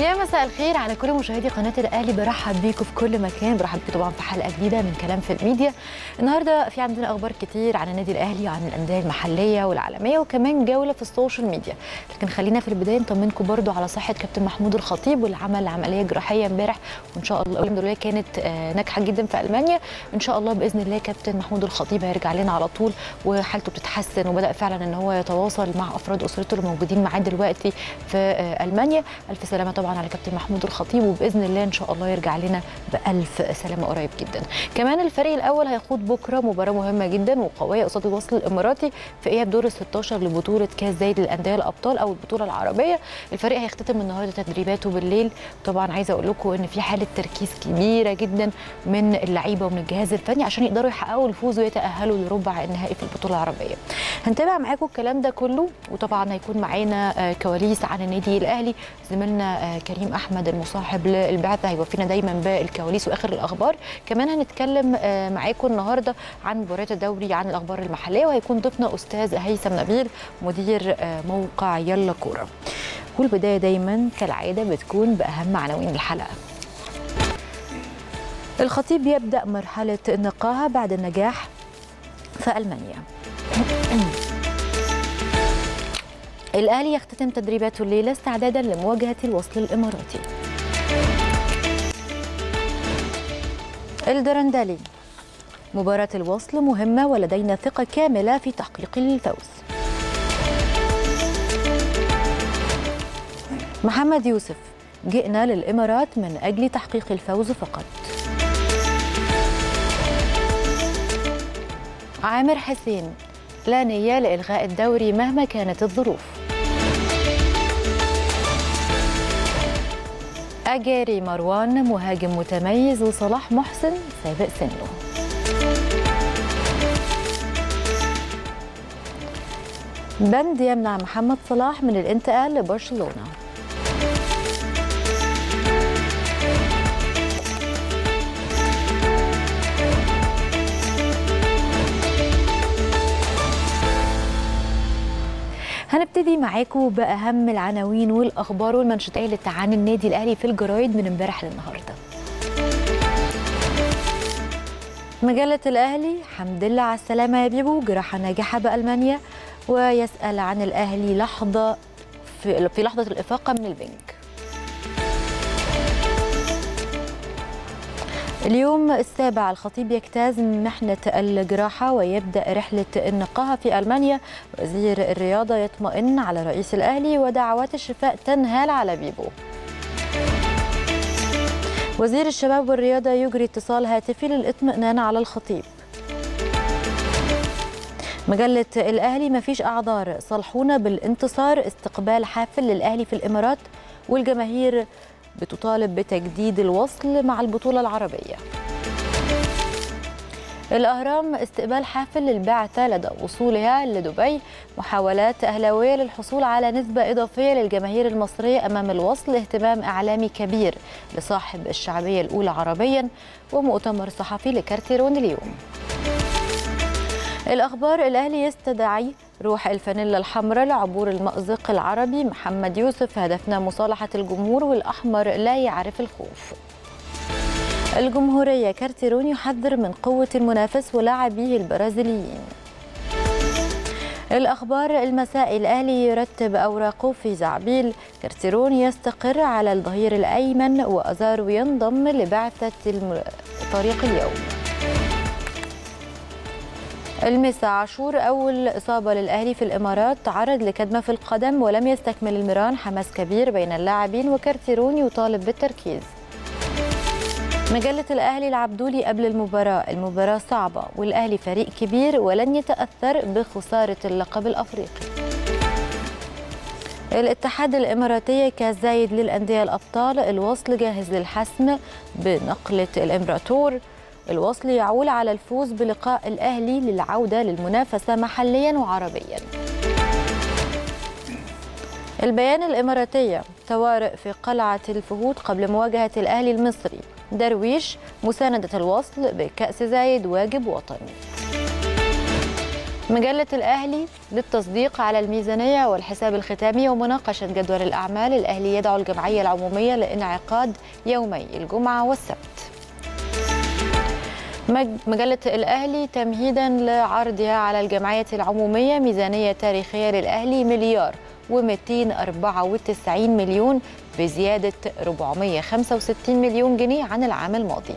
يا مساء الخير على كل مشاهدي قناة الأهلي. برحب بيكم في كل مكان، برحب بيكم طبعا في حلقة جديدة من كلام في الميديا. النهارده في عندنا أخبار كتير عن النادي الأهلي وعن الأندية المحلية والعالمية، وكمان جولة في السوشيال ميديا. لكن خلينا في البداية نطمنكم برضو على صحة كابتن محمود الخطيب واللي عمل عملية جراحية امبارح، وإن شاء الله الحمد لله كانت ناجحة جدا في ألمانيا. إن شاء الله بإذن الله كابتن محمود الخطيب هيرجع لنا على طول وحالته بتتحسن، وبدأ فعلا إن هو يتواصل مع أفراد أسرته اللي موجودين معاه دلوقتي في ألمانيا. ألف سلامة طبعا على كابتن محمود الخطيب، وباذن الله ان شاء الله يرجع لنا بالف سلامه قريب جدا. كمان الفريق الاول هيخوض بكره مباراه مهمه جدا وقويه قصاد الوصل الاماراتي في اياب دور ال16 لبطوله كاس زايد للانديه الابطال او البطوله العربيه. الفريق هيختتم النهارده تدريباته بالليل. طبعا عايزه اقول لكم ان في حاله تركيز كبيره جدا من اللعيبه ومن الجهاز الفني عشان يقدروا يحققوا الفوز ويتاهلوا لربع النهائي في البطوله العربيه. هنتابع معاكم الكلام ده كله، وطبعا هيكون معانا كواليس عن النادي الاهلي. زميلنا كريم احمد المصاحب للبعثه هيوفينا دايما بالكواليس واخر الاخبار. كمان هنتكلم معاكم النهارده عن مباريات الدوري، عن الاخبار المحليه، وهيكون ضيفنا استاذ هيثم نبيل مدير موقع يلا كورة. والبدايه دايما كالعاده بتكون باهم عناوين الحلقه. الخطيب يبدا مرحله نقاهه بعد النجاح في المانيا. الأهلي يختتم تدريباته الليلة استعدادا لمواجهة الوصل الإماراتي. الدرندلي: مباراة الوصل مهمة ولدينا ثقة كاملة في تحقيق الفوز. محمد يوسف: جئنا للإمارات من أجل تحقيق الفوز فقط. عامر حسين: لا نية لإلغاء الدوري مهما كانت الظروف. أجاري: مروان مهاجم متميز وصلاح محسن سابق سنه. بند يمنع محمد صلاح من الانتقال لبرشلونة. هنبتدي معاكم بأهم العناوين والأخبار والمنشطات عن النادي الأهلي في الجرايد من امبارح للنهارده. مجلة الأهلي: حمد لله على السلامة يا بيبو، جراحة ناجحة بألمانيا. ويسأل عن الأهلي لحظة في لحظة الإفاقة من البنك. اليوم السابع الخطيب يجتاز محنة الجراحة ويبدأ رحلة النقاهة في ألمانيا. وزير الرياضة يطمئن على رئيس الأهلي ودعوات الشفاء تنهال على بيبو. وزير الشباب والرياضة يجري اتصال هاتفي للإطمئنان على الخطيب. مجلة الأهلي: مفيش أعذار، صالحونا بالانتصار، استقبال حافل للأهلي في الإمارات. والجماهير بتطالب بتجديد الوصل مع البطولة العربية. الأهرام: استقبال حافل للبعثة لدى وصولها لدبي. محاولات أهلاوية للحصول على نسبة إضافية للجماهير المصرية أمام الوصل. اهتمام إعلامي كبير لصاحب الشعبية الأولى عربيا. ومؤتمر صحفي لكارتيرون اليوم. الأخبار: الأهلي يستدعي روح الفانيلا الحمراء لعبور المأزق العربي. محمد يوسف: هدفنا مصالحة الجمهور والأحمر لا يعرف الخوف. الجمهورية: كارتيرون يحذر من قوة المنافس ولاعبيه البرازيليين. الأخبار المساء: الأهلي يرتب أوراقه في زعبيل. كارتيرون يستقر على الظهير الأيمن. وأزارو ينضم لبعثة طريق اليوم. المساء: عاشور أول إصابة للأهلي في الإمارات، تعرض لكدمة في القدم ولم يستكمل المران. حماس كبير بين اللاعبين وكارتيرون يطالب بالتركيز. مجلة الأهلي: العبدولي قبل المباراة: المباراة صعبة والأهلي فريق كبير ولن يتأثر بخسارة اللقب الأفريقي. الاتحاد الإماراتي: كاس زايد للأندية الأبطال، الوصل جاهز للحسم بنقلة الإمبراطور. الوصل يعول على الفوز بلقاء الأهلي للعودة للمنافسة محليا وعربيا. البيان الإماراتية: طوارئ في قلعة الفهود قبل مواجهة الأهلي المصري. درويش: مساندة الوصل بكأس زايد واجب وطني. مجلة الأهلي للتصديق على الميزانية والحساب الختامي ومناقشة جدول الأعمال. الأهلي يدعو الجمعية العمومية لانعقاد يومي الجمعة والسبت. مجلة الأهلي تمهيدا لعرضها على الجمعية العمومية ميزانية تاريخية للأهلي 1,294 مليون، بزيادة 465 مليون جنيه عن العام الماضي.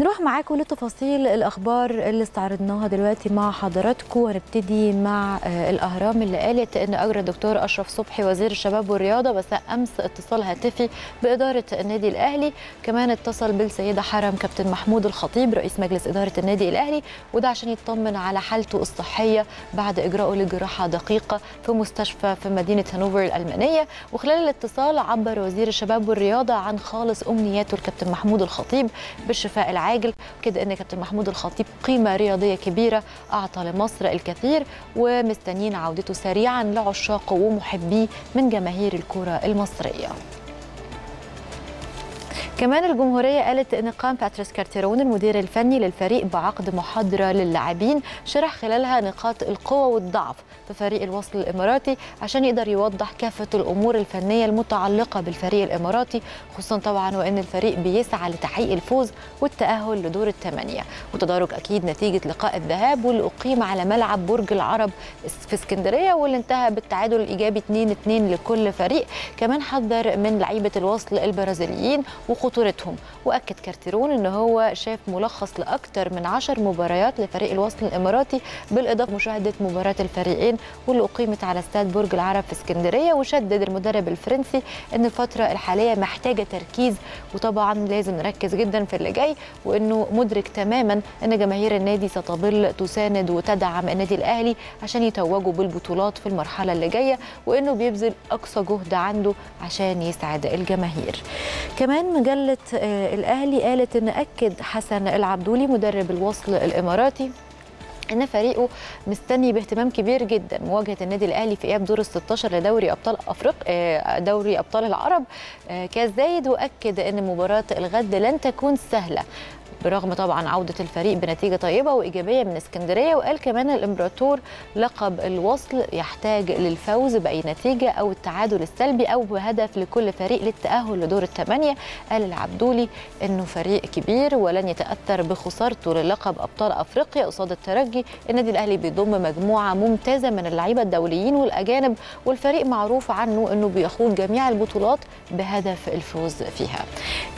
نروح معاكم لتفاصيل الأخبار اللي استعرضناها دلوقتي مع حضراتكم، ونبتدي مع الأهرام اللي قالت إن أجرى الدكتور أشرف صبحي وزير الشباب والرياضة مساء أمس اتصال هاتفي بإدارة النادي الأهلي. كمان اتصل بالسيدة حرم كابتن محمود الخطيب رئيس مجلس إدارة النادي الأهلي، وده عشان يطمن على حالته الصحية بعد إجراءه لجراحة دقيقة في مستشفى في مدينة هانوفر الألمانية. وخلال الاتصال عبر وزير الشباب والرياضة عن خالص أمنياته الكابتن محمود الخطيب بالشفاء العاجل، كده ان كابتن محمود الخطيب قيمه رياضيه كبيره اعطى لمصر الكثير، ومستنيين عودته سريعا لعشاقه ومحبيه من جماهير الكره المصريه. كمان الجمهورية قالت إن قام باتريس كارتيرون المدير الفني للفريق بعقد محاضرة للاعبين شرح خلالها نقاط القوة والضعف في فريق الوصل الإماراتي عشان يقدر يوضح كافة الأمور الفنية المتعلقة بالفريق الإماراتي، خصوصا طبعا وإن الفريق بيسعى لتحقيق الفوز والتأهل لدور الثمانية وتدارك أكيد نتيجة لقاء الذهاب واللي أقيم على ملعب برج العرب في اسكندرية واللي انتهى بالتعادل الإيجابي 2-2 لكل فريق. كمان حذر من لعيبة الوصل البرازيليين خطورتهم، واكد كارتيرون ان هو شاف ملخص لاكثر من 10 مباريات لفريق الوصل الاماراتي بالاضافه مشاهده مباراه الفريقين واللي اقيمت على استاد برج العرب في اسكندريه. وشدد المدرب الفرنسي ان الفتره الحاليه محتاجه تركيز، وطبعا لازم نركز جدا في اللي جاي، وانه مدرك تماما ان جماهير النادي ستظل تساند وتدعم النادي الاهلي عشان يتوجوا بالبطولات في المرحله اللي جايه، وانه بيبذل اقصى جهد عنده عشان يسعد الجماهير. كمان مجلة الأهلي قالت إن أكد حسن العبدولي مدرب الوصل الإماراتي إن فريقه مستني باهتمام كبير جدا مواجهة النادي الأهلي في إياب دور ال16 لدوري أبطال أفريقيا دوري أبطال العرب كاس زايد، وأكد إن مباراة الغد لن تكون سهلة برغم طبعا عودة الفريق بنتيجة طيبة وإيجابية من اسكندرية. وقال كمان الإمبراطور لقب الوصل يحتاج للفوز بأي نتيجة أو التعادل السلبي أو بهدف لكل فريق للتأهل لدور الثمانية. قال العبدولي أنه فريق كبير ولن يتأثر بخسارته للقب أبطال أفريقيا قصاد الترجي. النادي الأهلي بيضم مجموعة ممتازة من اللعيبة الدوليين والأجانب، والفريق معروف عنه أنه بيخوض جميع البطولات بهدف الفوز فيها.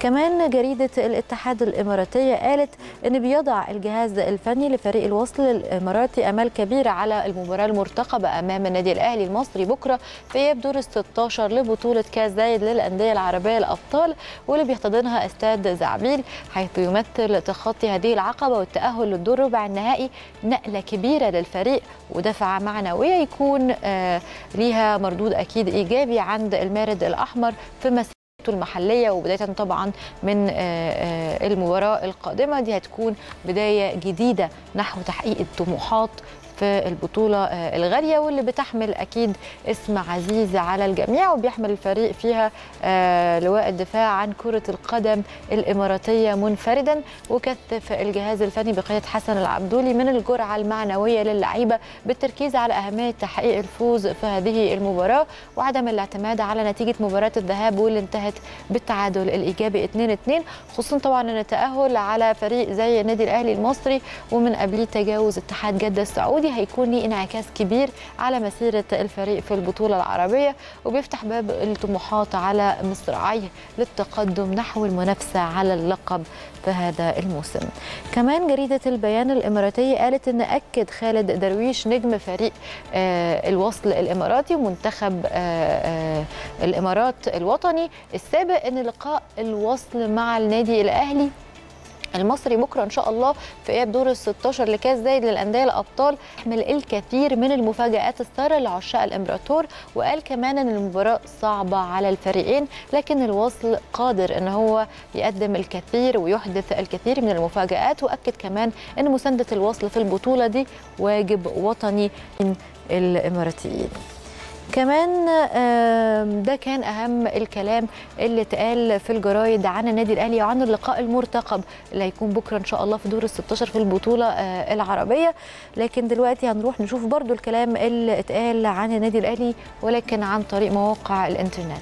كمان جريدة الاتحاد الإماراتية قالت ان بيضع الجهاز الفني لفريق الوصل الاماراتي امال كبيره على المباراه المرتقبه امام النادي الاهلي المصري بكره في اياب دور ال16 لبطوله كاس زايد للانديه العربيه الابطال واللي بيحتضنها استاد زعبيل، حيث يمثل تخطي هذه العقبه والتاهل للدور ربع النهائي نقله كبيره للفريق ودفعه معنويه يكون ليها مردود اكيد ايجابي عند المارد الاحمر في مسيرته المحلية. وبداية طبعا من المباراة القادمة دي هتكون بداية جديدة نحو تحقيق الطموحات في البطولة الغالية واللي بتحمل أكيد اسم عزيز على الجميع، وبيحمل الفريق فيها لواء الدفاع عن كرة القدم الإماراتية منفردا. وكثف الجهاز الفني بقيادة حسن العبدولي من الجرعة المعنوية للعيبة بالتركيز على أهمية تحقيق الفوز في هذه المباراة وعدم الاعتماد على نتيجة مباراة الذهاب واللي انتهت بالتعادل الإيجابي 2-2، خصوصا طبعا أن التأهل على فريق زي النادي الأهلي المصري ومن قبله تجاوز اتحاد جدة السعودي هيكون ليه انعكاس كبير على مسيرة الفريق في البطولة العربية، وبيفتح باب الطموحات على مصراعيه للتقدم نحو المنافسة على اللقب في هذا الموسم. كمان جريدة البيان الإماراتية قالت إن أكد خالد درويش نجم فريق الوصل الإماراتي ومنتخب الإمارات الوطني السابق إن لقاء الوصل مع النادي الأهلي المصري بكره ان شاء الله في اياب دور ال16 لكاس زايد للانديه الابطال يحمل الكثير من المفاجآت الساره لعشاق الامبراطور. وقال كمان ان المباراه صعبه على الفريقين لكن الوصل قادر ان هو يقدم الكثير ويحدث الكثير من المفاجآت، واكد كمان ان مسانده الوصل في البطوله دي واجب وطني الاماراتيين. كمان ده كان أهم الكلام اللي اتقال في الجرايد عن النادي الأهلي وعن اللقاء المرتقب اللي هيكون بكرة إن شاء الله في دور ال16 في البطولة العربية. لكن دلوقتي هنروح نشوف برضو الكلام اللي اتقال عن النادي الأهلي ولكن عن طريق مواقع الإنترنت.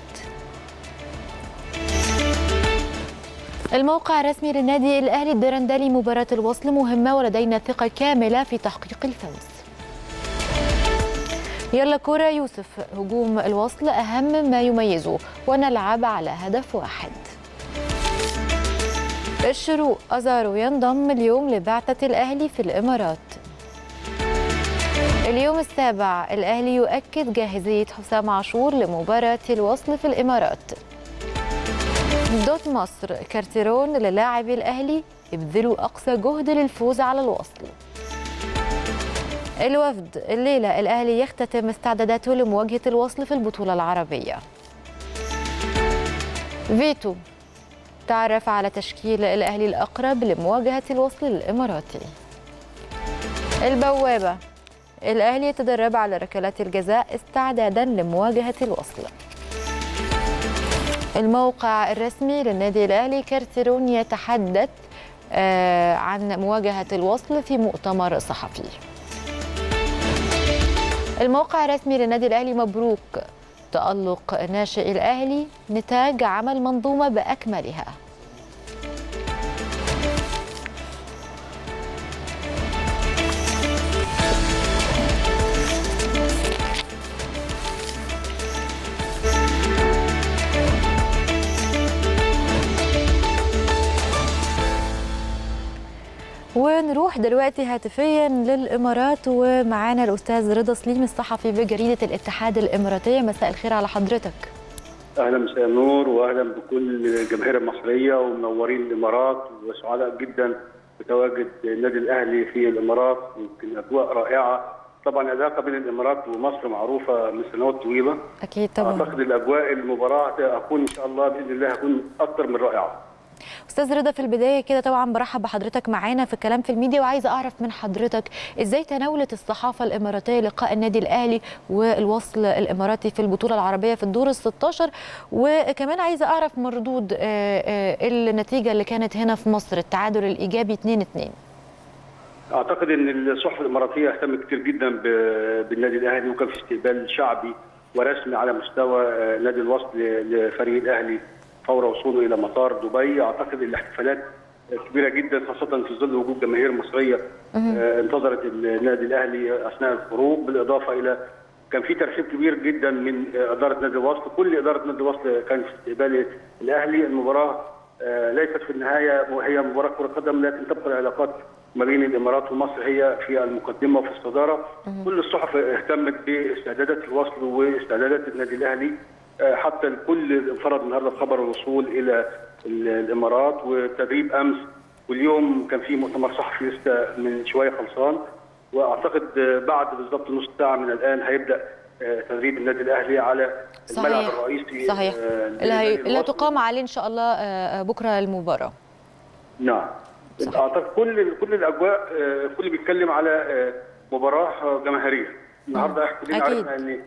الموقع الرسمي للنادي الأهلي الدرندلي: مباراة الوصل مهمة ولدينا ثقة كاملة في تحقيق الفوز. يلا كورة يوسف: هجوم الوصل أهم ما يميزه ونلعب على هدف واحد. الشروق: أزارو ينضم اليوم لبعثة الأهلي في الإمارات. اليوم السابع: الأهلي يؤكد جاهزية حسام عاشور لمباراة الوصل في الإمارات. دوت مصر: كارتيرون للاعبي الأهلي يبذلوا أقصى جهد للفوز على الوصل. الوفد: الليلة الأهلي يختتم استعداداته لمواجهة الوصل في البطولة العربية. فيتو: تعرف على تشكيل الأهلي الأقرب لمواجهة الوصل الإماراتي. البوابة: الأهلي يتدرب على ركلات الجزاء استعدادا لمواجهة الوصل. الموقع الرسمي للنادي الأهلي: كارتيرون يتحدث عن مواجهة الوصل في مؤتمر صحفي. الموقع الرسمي للنادي الأهلي: مبروك تألق ناشئ الأهلي نتاج عمل منظومة بأكملها. ونروح دلوقتي هاتفيا للامارات ومعانا الاستاذ رضا سليم الصحفي بجريده الاتحاد الاماراتيه. مساء الخير على حضرتك. اهلا مساء النور واهلا بكل الجماهير المصريه ومنورين الامارات وسعداء جدا بتواجد النادي الاهلي في الامارات. يمكن اجواء رائعه. طبعا العلاقه بين الامارات ومصر معروفه من سنوات طويله. اكيد طبعا. اعتقد الاجواء المباراه هتكون ان شاء الله باذن الله هتكون اكثر من رائعه. استاذ رضا، في البدايه كده طبعا برحب بحضرتك معانا في الكلام في الميديا، وعايزه اعرف من حضرتك ازاي تناولت الصحافه الاماراتيه لقاء النادي الاهلي والوصل الاماراتي في البطوله العربيه في الدور ال16، وكمان عايزه اعرف مردود النتيجه اللي كانت هنا في مصر، التعادل الايجابي 2-2. اعتقد ان الصحف الاماراتيه اهتمت كتير جدا بالنادي الاهلي، وكان في استقبال شعبي ورسمي على مستوى نادي الوصل لفريق الاهلي فور وصوله الى مطار دبي. اعتقد الاحتفالات كبيره جدا خاصه في ظل وجود جماهير مصريه انتظرت النادي الاهلي اثناء الخروج، بالاضافه الى كان في ترحيب كبير جدا من اداره نادي الوصل، كل اداره نادي الوصل كانت في استقبال الاهلي. المباراه ليست في النهايه وهي مباراه كره قدم، لكن تبقى العلاقات ما بين الامارات ومصر هي في المقدمه وفي الصداره. كل الصحف اهتمت باستعدادات الوصل واستعدادات النادي الاهلي، حتى الكل انفرد النهارده بخبر الوصول الى الامارات وتدريب امس، واليوم كان في مؤتمر صحفي لسه من شويه خلصان، واعتقد بعد بالظبط نص ساعه من الان هيبدا تدريب النادي الاهلي على الملعب الرئيسي. صحيح. اللي هتقام عليه ان شاء الله بكره المباراه. نعم. صحيح. اعتقد كل الاجواء الكل بيتكلم على مباراه جماهيريه النهارده. احنا عرفنا ان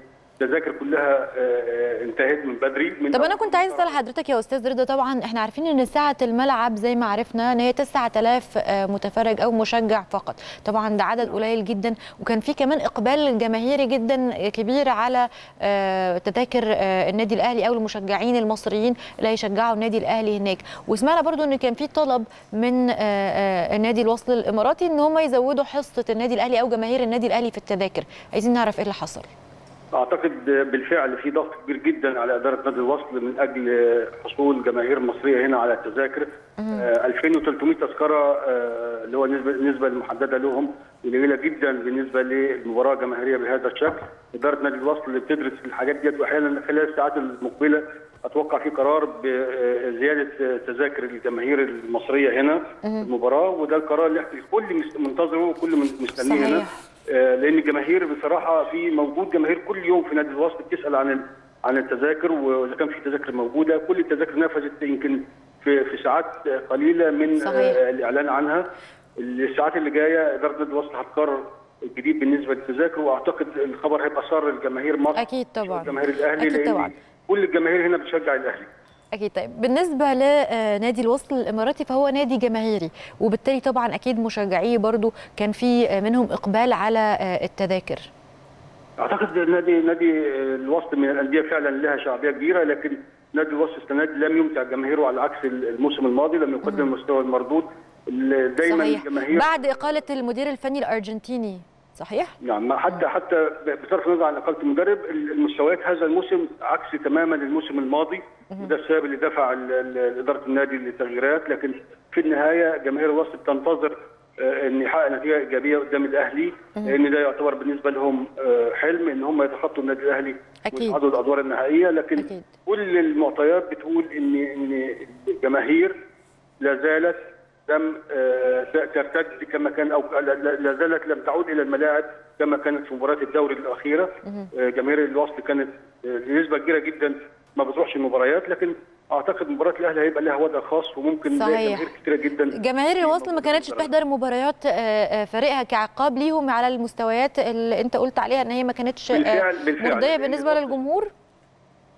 التذاكر كلها انتهت من بدري. طب انا كنت عايز اسال حضرتك يا استاذ رضا، طبعا احنا عارفين ان سعه الملعب زي ما عرفنا ان هي 9000 متفرج او مشجع فقط، طبعا ده عدد قليل جدا، وكان في كمان اقبال جماهيري جدا كبير على تذاكر النادي الاهلي او المشجعين المصريين اللي هيشجعوا النادي الاهلي هناك. وسمعنا برضو ان كان في طلب من نادي الوصل الاماراتي ان هم يزودوا حصه النادي الاهلي او جماهير النادي الاهلي في التذاكر، عايزين نعرف ايه اللي حصل. اعتقد بالفعل في ضغط كبير جدا على اداره نادي الوصل من اجل حصول جماهير مصريه هنا على التذاكر. 2300 تذكره اللي هو النسبه المحدده لهم قليله جدا بالنسبه للمباراه الجماهيريه بهذا الشكل. اداره نادي الوصل اللي بتدرس الحاجات ديت، واحيانا خلال الساعات المقبله اتوقع في قرار بزياده تذاكر الجماهير المصريه هنا المباراه، وده القرار اللي الكل منتظره وكل مستنيه هنا، لان الجماهير بصراحه في موجود جماهير كل يوم في نادي الوصل بتسال عن التذاكر، واذا كان في تذاكر موجوده. كل التذاكر نفذت يمكن في ساعات قليله من صحيح. الاعلان عنها. الساعات اللي جايه اداره نادي الوصل هتقرر الجديد بالنسبه للتذاكر، واعتقد الخبر هيبقى سار الجماهير مصر اكيد طبعا جماهير الاهلي، أكيد لان طبعا. كل الجماهير هنا بتشجع الاهلي اكيد. طيب بالنسبه لنادي الوصل الاماراتي فهو نادي جماهيري، وبالتالي طبعا اكيد مشجعيه برضو كان في منهم اقبال على التذاكر. اعتقد نادي الوصل من الانديه فعلا لها شعبيه كبيره، لكن نادي الوصل السنه دي لم يمتع جماهيره على عكس الموسم الماضي، لم يقدم المستوى المردود دايما الجماهير بعد اقاله المدير الفني الارجنتيني صحيح؟ نعم، حتى بصرف النظر عن اقاله المدرب المستويات هذا الموسم عكس تماما الموسم الماضي، وده السبب اللي دفع اداره النادي للتغييرات، لكن في النهايه جماهير الوصل بتنتظر ان يحقق نتيجه ايجابيه قدام الاهلي، لان ده يعتبر بالنسبه لهم حلم ان هم يتخطوا النادي الاهلي ويصعدوا الادوار النهائيه، لكن أكيد. كل المعطيات بتقول ان الجماهير لا زالت لم ترتد كما كان، او لا زالت لم تعود الى الملاعب كما كانت في مباريات الدوري الاخيره. جماهير الوصل كانت بنسبه كبيره جدا ما بتروحش المباريات، لكن اعتقد مباراه الاهلي هيبقى لها وضع خاص، وممكن جماهير كتيره جدا جماهير الوصل ما كانتش تحضر مباريات فريقها كعقاب ليهم على المستويات اللي انت قلت عليها ان هي ما كانتش مرضيه بالنسبه للجمهور.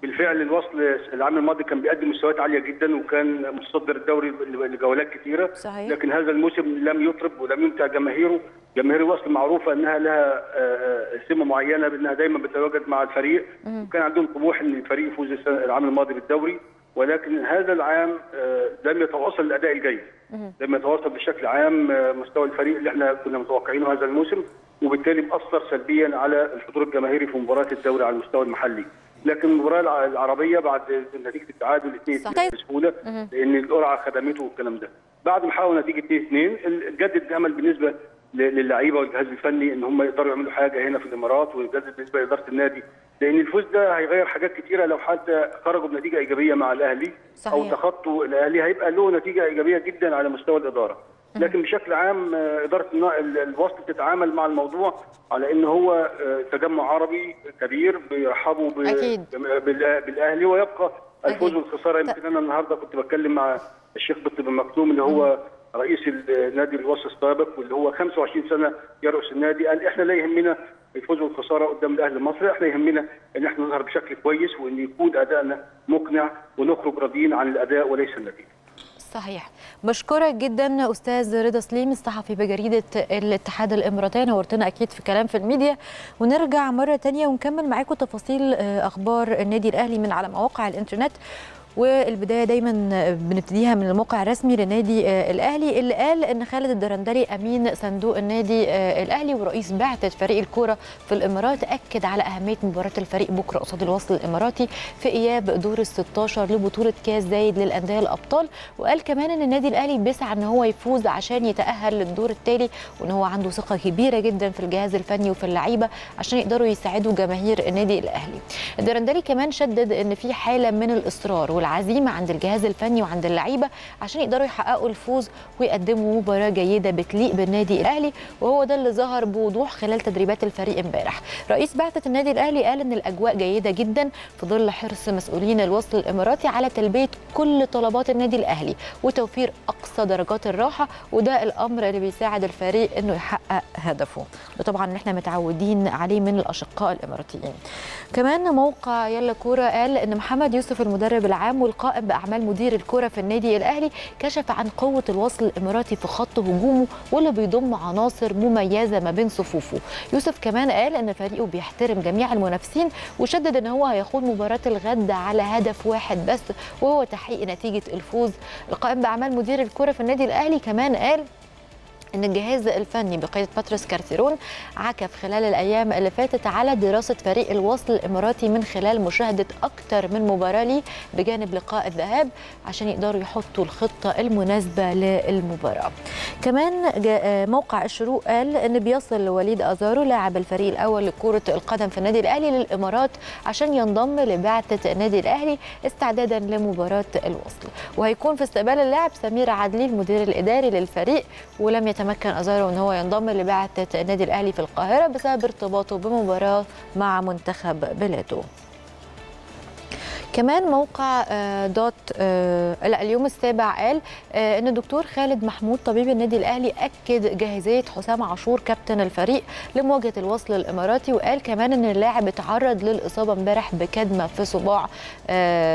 بالفعل الوصل العام الماضي كان بيقدم مستويات عاليه جدا وكان متصدر الدوري لجولات كثيره، لكن هذا الموسم لم يطرب ولم يمتع جماهيره. جماهير الوصل معروفه انها لها سمه معينه بانها دايما بتتواجد مع الفريق، وكان عندهم طموح ان الفريق يفوز العام الماضي بالدوري، ولكن هذا العام لم يتواصل الاداء الجيد، لم يتواصل بشكل عام مستوى الفريق اللي احنا كنا متوقعينه هذا الموسم، وبالتالي مأثر سلبيا على الحضور الجماهيري في مباراه الدوري على المستوى المحلي. لكن المباراه العربيه بعد نتيجه التعادل 2-2 بسهوله، لان القرعه خدمته والكلام ده. بعد ما حققوا نتيجه 2-2 جدد الامل بالنسبه للعيبه والجهاز الفني ان هم يقدروا يعملوا حاجه هنا في الامارات، ويجدد بالنسبه لاداره النادي، لان الفوز ده هيغير حاجات كثيره. لو حتى خرجوا بنتيجه ايجابيه مع الاهلي او تخطوا الاهلي هيبقى له نتيجه ايجابيه جدا على مستوى الاداره. لكن بشكل عام اداره الوصل بتتعامل مع الموضوع على ان هو تجمع عربي كبير بيرحبوا بالاهلي، ويبقى الفوز والخساره. يمكن انا النهارده كنت بتكلم مع الشيخ بطب المكتوم اللي هو رئيس النادي الوصل السابق واللي هو 25 سنه يرأس النادي، قال احنا لا يهمنا الفوز والخساره قدام الاهلي المصري، احنا يهمنا ان احنا نظهر بشكل كويس وان يكون ادائنا مقنع ونخرج راضيين عن الاداء وليس النتيجه. صحيح. بشكرك جدا استاذ رضا سليم الصحفي بجريده الاتحاد الاماراتي، نورتنا اكيد في كلام في الميديا، ونرجع مره ثانيه ونكمل معاكم تفاصيل اخبار النادي الاهلي من على مواقع الانترنت، والبدايه دايما بنبتديها من الموقع الرسمي للنادي الاهلي اللي قال ان خالد الدرندلي امين صندوق النادي الاهلي ورئيس بعثه فريق الكوره في الامارات اكد على اهميه مباراه الفريق بكره قصاد الوصل الاماراتي في اياب دور ال16 لبطوله كاس زايد للانديه الابطال، وقال كمان ان النادي الاهلي بيسعى ان هو يفوز عشان يتاهل للدور التالي، وان هو عنده ثقه كبيره جدا في الجهاز الفني وفي اللعيبه عشان يقدروا يساعدوا جماهير النادي الاهلي. الدرندلي كمان شدد ان في حاله من الاصرار العزيمه عند الجهاز الفني وعند اللعيبه عشان يقدروا يحققوا الفوز ويقدموا مباراه جيده بتليق بالنادي الاهلي، وهو ده اللي ظهر بوضوح خلال تدريبات الفريق امبارح. رئيس بعثه النادي الاهلي قال ان الاجواء جيده جدا في ظل حرص مسؤولين الوصل الاماراتي على تلبيه كل طلبات النادي الاهلي وتوفير اقصى درجات الراحه، وده الامر اللي بيساعد الفريق انه يحقق هدفه، ده طبعا احنا متعودين عليه من الاشقاء الاماراتيين. كمان موقع يلا كورة قال ان محمد يوسف المدرب العام والقائم باعمال مدير الكرة في النادي الاهلي كشف عن قوة الوصل الاماراتي في خط هجومه واللي بيضم عناصر مميزة ما بين صفوفه. يوسف كمان قال ان فريقه بيحترم جميع المنافسين، وشدد ان هو هيخوض مباراة الغد على هدف واحد بس وهو تحقيق نتيجة الفوز. القائم باعمال مدير الكرة في النادي الاهلي كمان قال إن الجهاز الفني بقيادة باتريس كارتيرون عكف خلال الأيام اللي فاتت على دراسة فريق الوصل الإماراتي من خلال مشاهدة أكتر من مباراة ليه بجانب لقاء الذهاب عشان يقدروا يحطوا الخطة المناسبة للمباراة. كمان موقع الشروق قال إن بيصل وليد أزارو لاعب الفريق الأول لكرة القدم في النادي الأهلي للإمارات عشان ينضم لبعثة النادي الأهلي استعدادا لمباراة الوصل، وهيكون في استقبال اللاعب سمير عدلي المدير الإداري للفريق. ولم تمكن أزارو أن هو ينضم لبعثة النادي الأهلي في القاهرة بسبب ارتباطه بمباراة مع منتخب بلاده. كمان موقع دوت لا اليوم السابع قال ان الدكتور خالد محمود طبيب النادي الاهلي اكد جاهزيه حسام عاشور كابتن الفريق لمواجهه الوصل الاماراتي، وقال كمان ان اللاعب اتعرض للاصابه امبارح بكدمه في صباع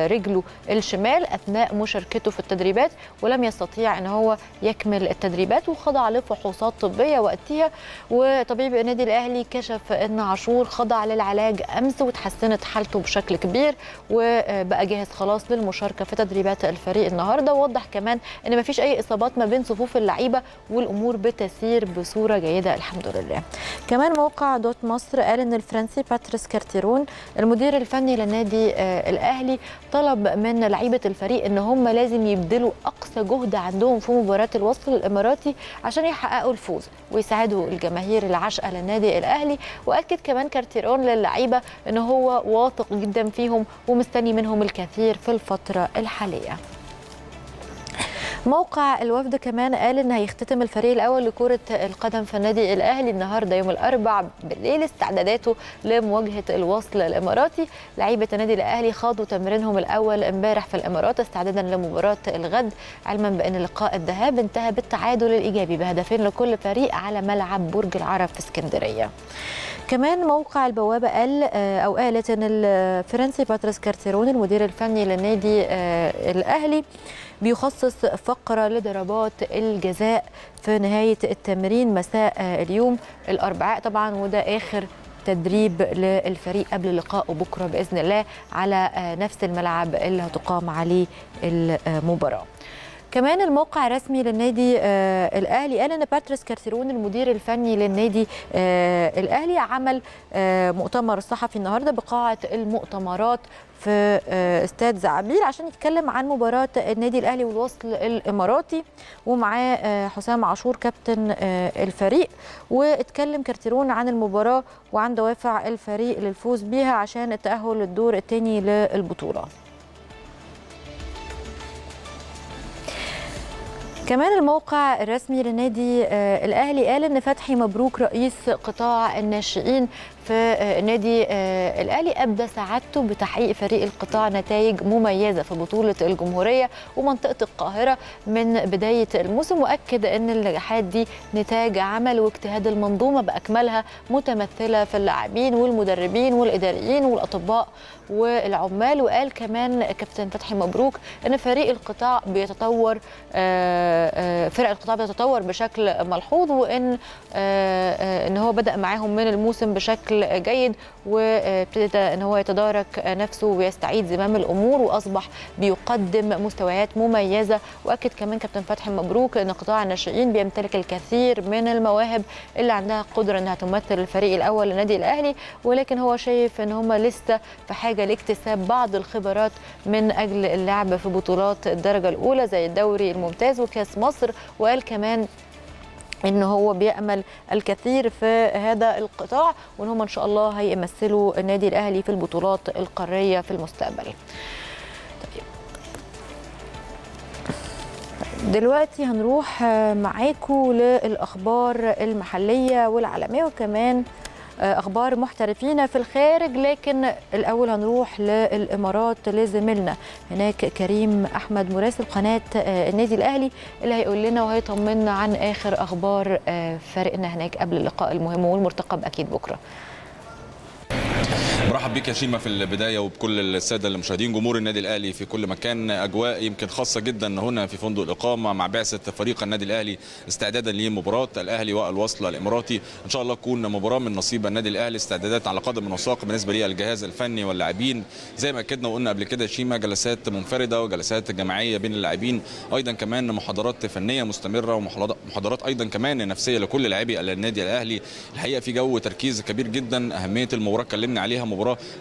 رجله الشمال اثناء مشاركته في التدريبات ولم يستطيع ان هو يكمل التدريبات وخضع لفحوصات طبيه وقتها. وطبيب النادي الاهلي كشف ان عاشور خضع للعلاج امس وتحسنت حالته بشكل كبير وبقى جاهز خلاص للمشاركه في تدريبات الفريق النهارده. ووضح كمان ان ما فيش اي اصابات ما بين صفوف اللعيبه والامور بتسير بصوره جيده الحمد لله. كمان موقع دوت مصر قال ان الفرنسي باتريس كارتيرون المدير الفني للنادي الاهلي طلب من لعيبه الفريق ان هم لازم يبذلوا اقصى جهد عندهم في مباراه الوصل الاماراتي عشان يحققوا الفوز ويساعدوا الجماهير العاشقه للنادي الاهلي. واكد كمان كارتيرون للعيبه ان هو واثق جدا فيهم ومستني منهم الكثير في الفتره الحاليه. موقع الوفد كمان قال ان هيختتم الفريق الاول لكره القدم في النادي الاهلي النهارده يوم الاربع بالليل استعداداته لمواجهه الوصل الاماراتي. لعيبه النادي الاهلي خاضوا تمرينهم الاول امبارح في الامارات استعدادا لمباراه الغد، علما بان لقاء الذهاب انتهى بالتعادل الايجابي بهدفين لكل فريق على ملعب برج العرب في اسكندريه. كمان موقع البوابه قال او قالت ان الفرنسي باتريس كارتيرون المدير الفني للنادي الاهلي بيخصص فقرة لضربات الجزاء في نهاية التمرين مساء اليوم الأربعاء طبعا، وده آخر تدريب للفريق قبل لقائه بكرة بإذن الله على نفس الملعب اللي هتقام عليه المباراة. كمان الموقع الرسمي للنادي الاهلي قال ان باتريس كارتيرون المدير الفني للنادي الاهلي عمل مؤتمر صحفي النهارده بقاعه المؤتمرات في استاد زعبيل عشان يتكلم عن مباراه النادي الاهلي والوصل الاماراتي ومعاه حسام عاشور كابتن الفريق. واتكلم كارتيرون عن المباراه وعن دوافع الفريق للفوز بيها عشان التاهل للدور الثاني للبطوله. كمان الموقع الرسمي للنادي الاهلي قال ان فتحي مبروك رئيس قطاع الناشئين في نادي الاهلي ابدى سعادته بتحقيق فريق القطاع نتائج مميزه في بطوله الجمهوريه ومنطقه القاهره من بدايه الموسم، واكد ان النجاحات دي نتاج عمل واجتهاد المنظومه باكملها متمثله في اللاعبين والمدربين والاداريين والاطباء والعمال. وقال كمان كابتن فتحي مبروك ان فريق القطاع بيتطور فرق القطاع بتتطور بشكل ملحوظ وان هو بدأ معاهم من الموسم بشكل جيد وابتدى ان هو يتدارك نفسه ويستعيد زمام الامور واصبح بيقدم مستويات مميزه. واكد كمان كابتن فتحي مبروك ان قطاع الناشئين بيمتلك الكثير من المواهب اللي عندها قدره انها تمثل الفريق الاول للنادي الاهلي، ولكن هو شايف ان هم لسه في حاجه لاكتساب بعض الخبرات من اجل اللعب في بطولات الدرجه الاولى زي الدوري الممتاز وكاس مصر. وقال كمان ان هو بيأمل الكثير في هذا القطاع وان هم ان شاء الله هيمثلوا النادي الاهلي في البطولات القاريه في المستقبل. طيب دلوقتي هنروح معاكم للاخبار المحليه والعالميه وكمان اخبار محترفين في الخارج، لكن الاول هنروح للامارات لزميلنا هناك كريم احمد مراسل قناه النادي الاهلي اللي هيقول لنا وهيطمنا عن اخر اخبار فريقنا هناك قبل اللقاء المهم والمرتقب اكيد بكره. مرحب بك يا شيما في البدايه وبكل الساده المشاهدين جمهور النادي الاهلي في كل مكان. اجواء يمكن خاصه جدا هنا في فندق الاقامه مع بعثه فريق النادي الاهلي استعدادا لمباراه الاهلي والوصل الاماراتي، ان شاء الله تكون مباراه من نصيب النادي الاهلي، استعدادات على قدم وساق بالنسبه للجهاز الفني واللاعبين زي ما اكدنا وقلنا قبل كده شيما، جلسات منفرده وجلسات جماعيه بين اللاعبين، ايضا كمان محاضرات فنيه مستمره ومحاضرات ايضا كمان نفسيه لكل لاعبي النادي الاهلي. الحقيقه في جو تركيز كبير جدا، اهميه المباراه اتكلمنا عليها، مباراه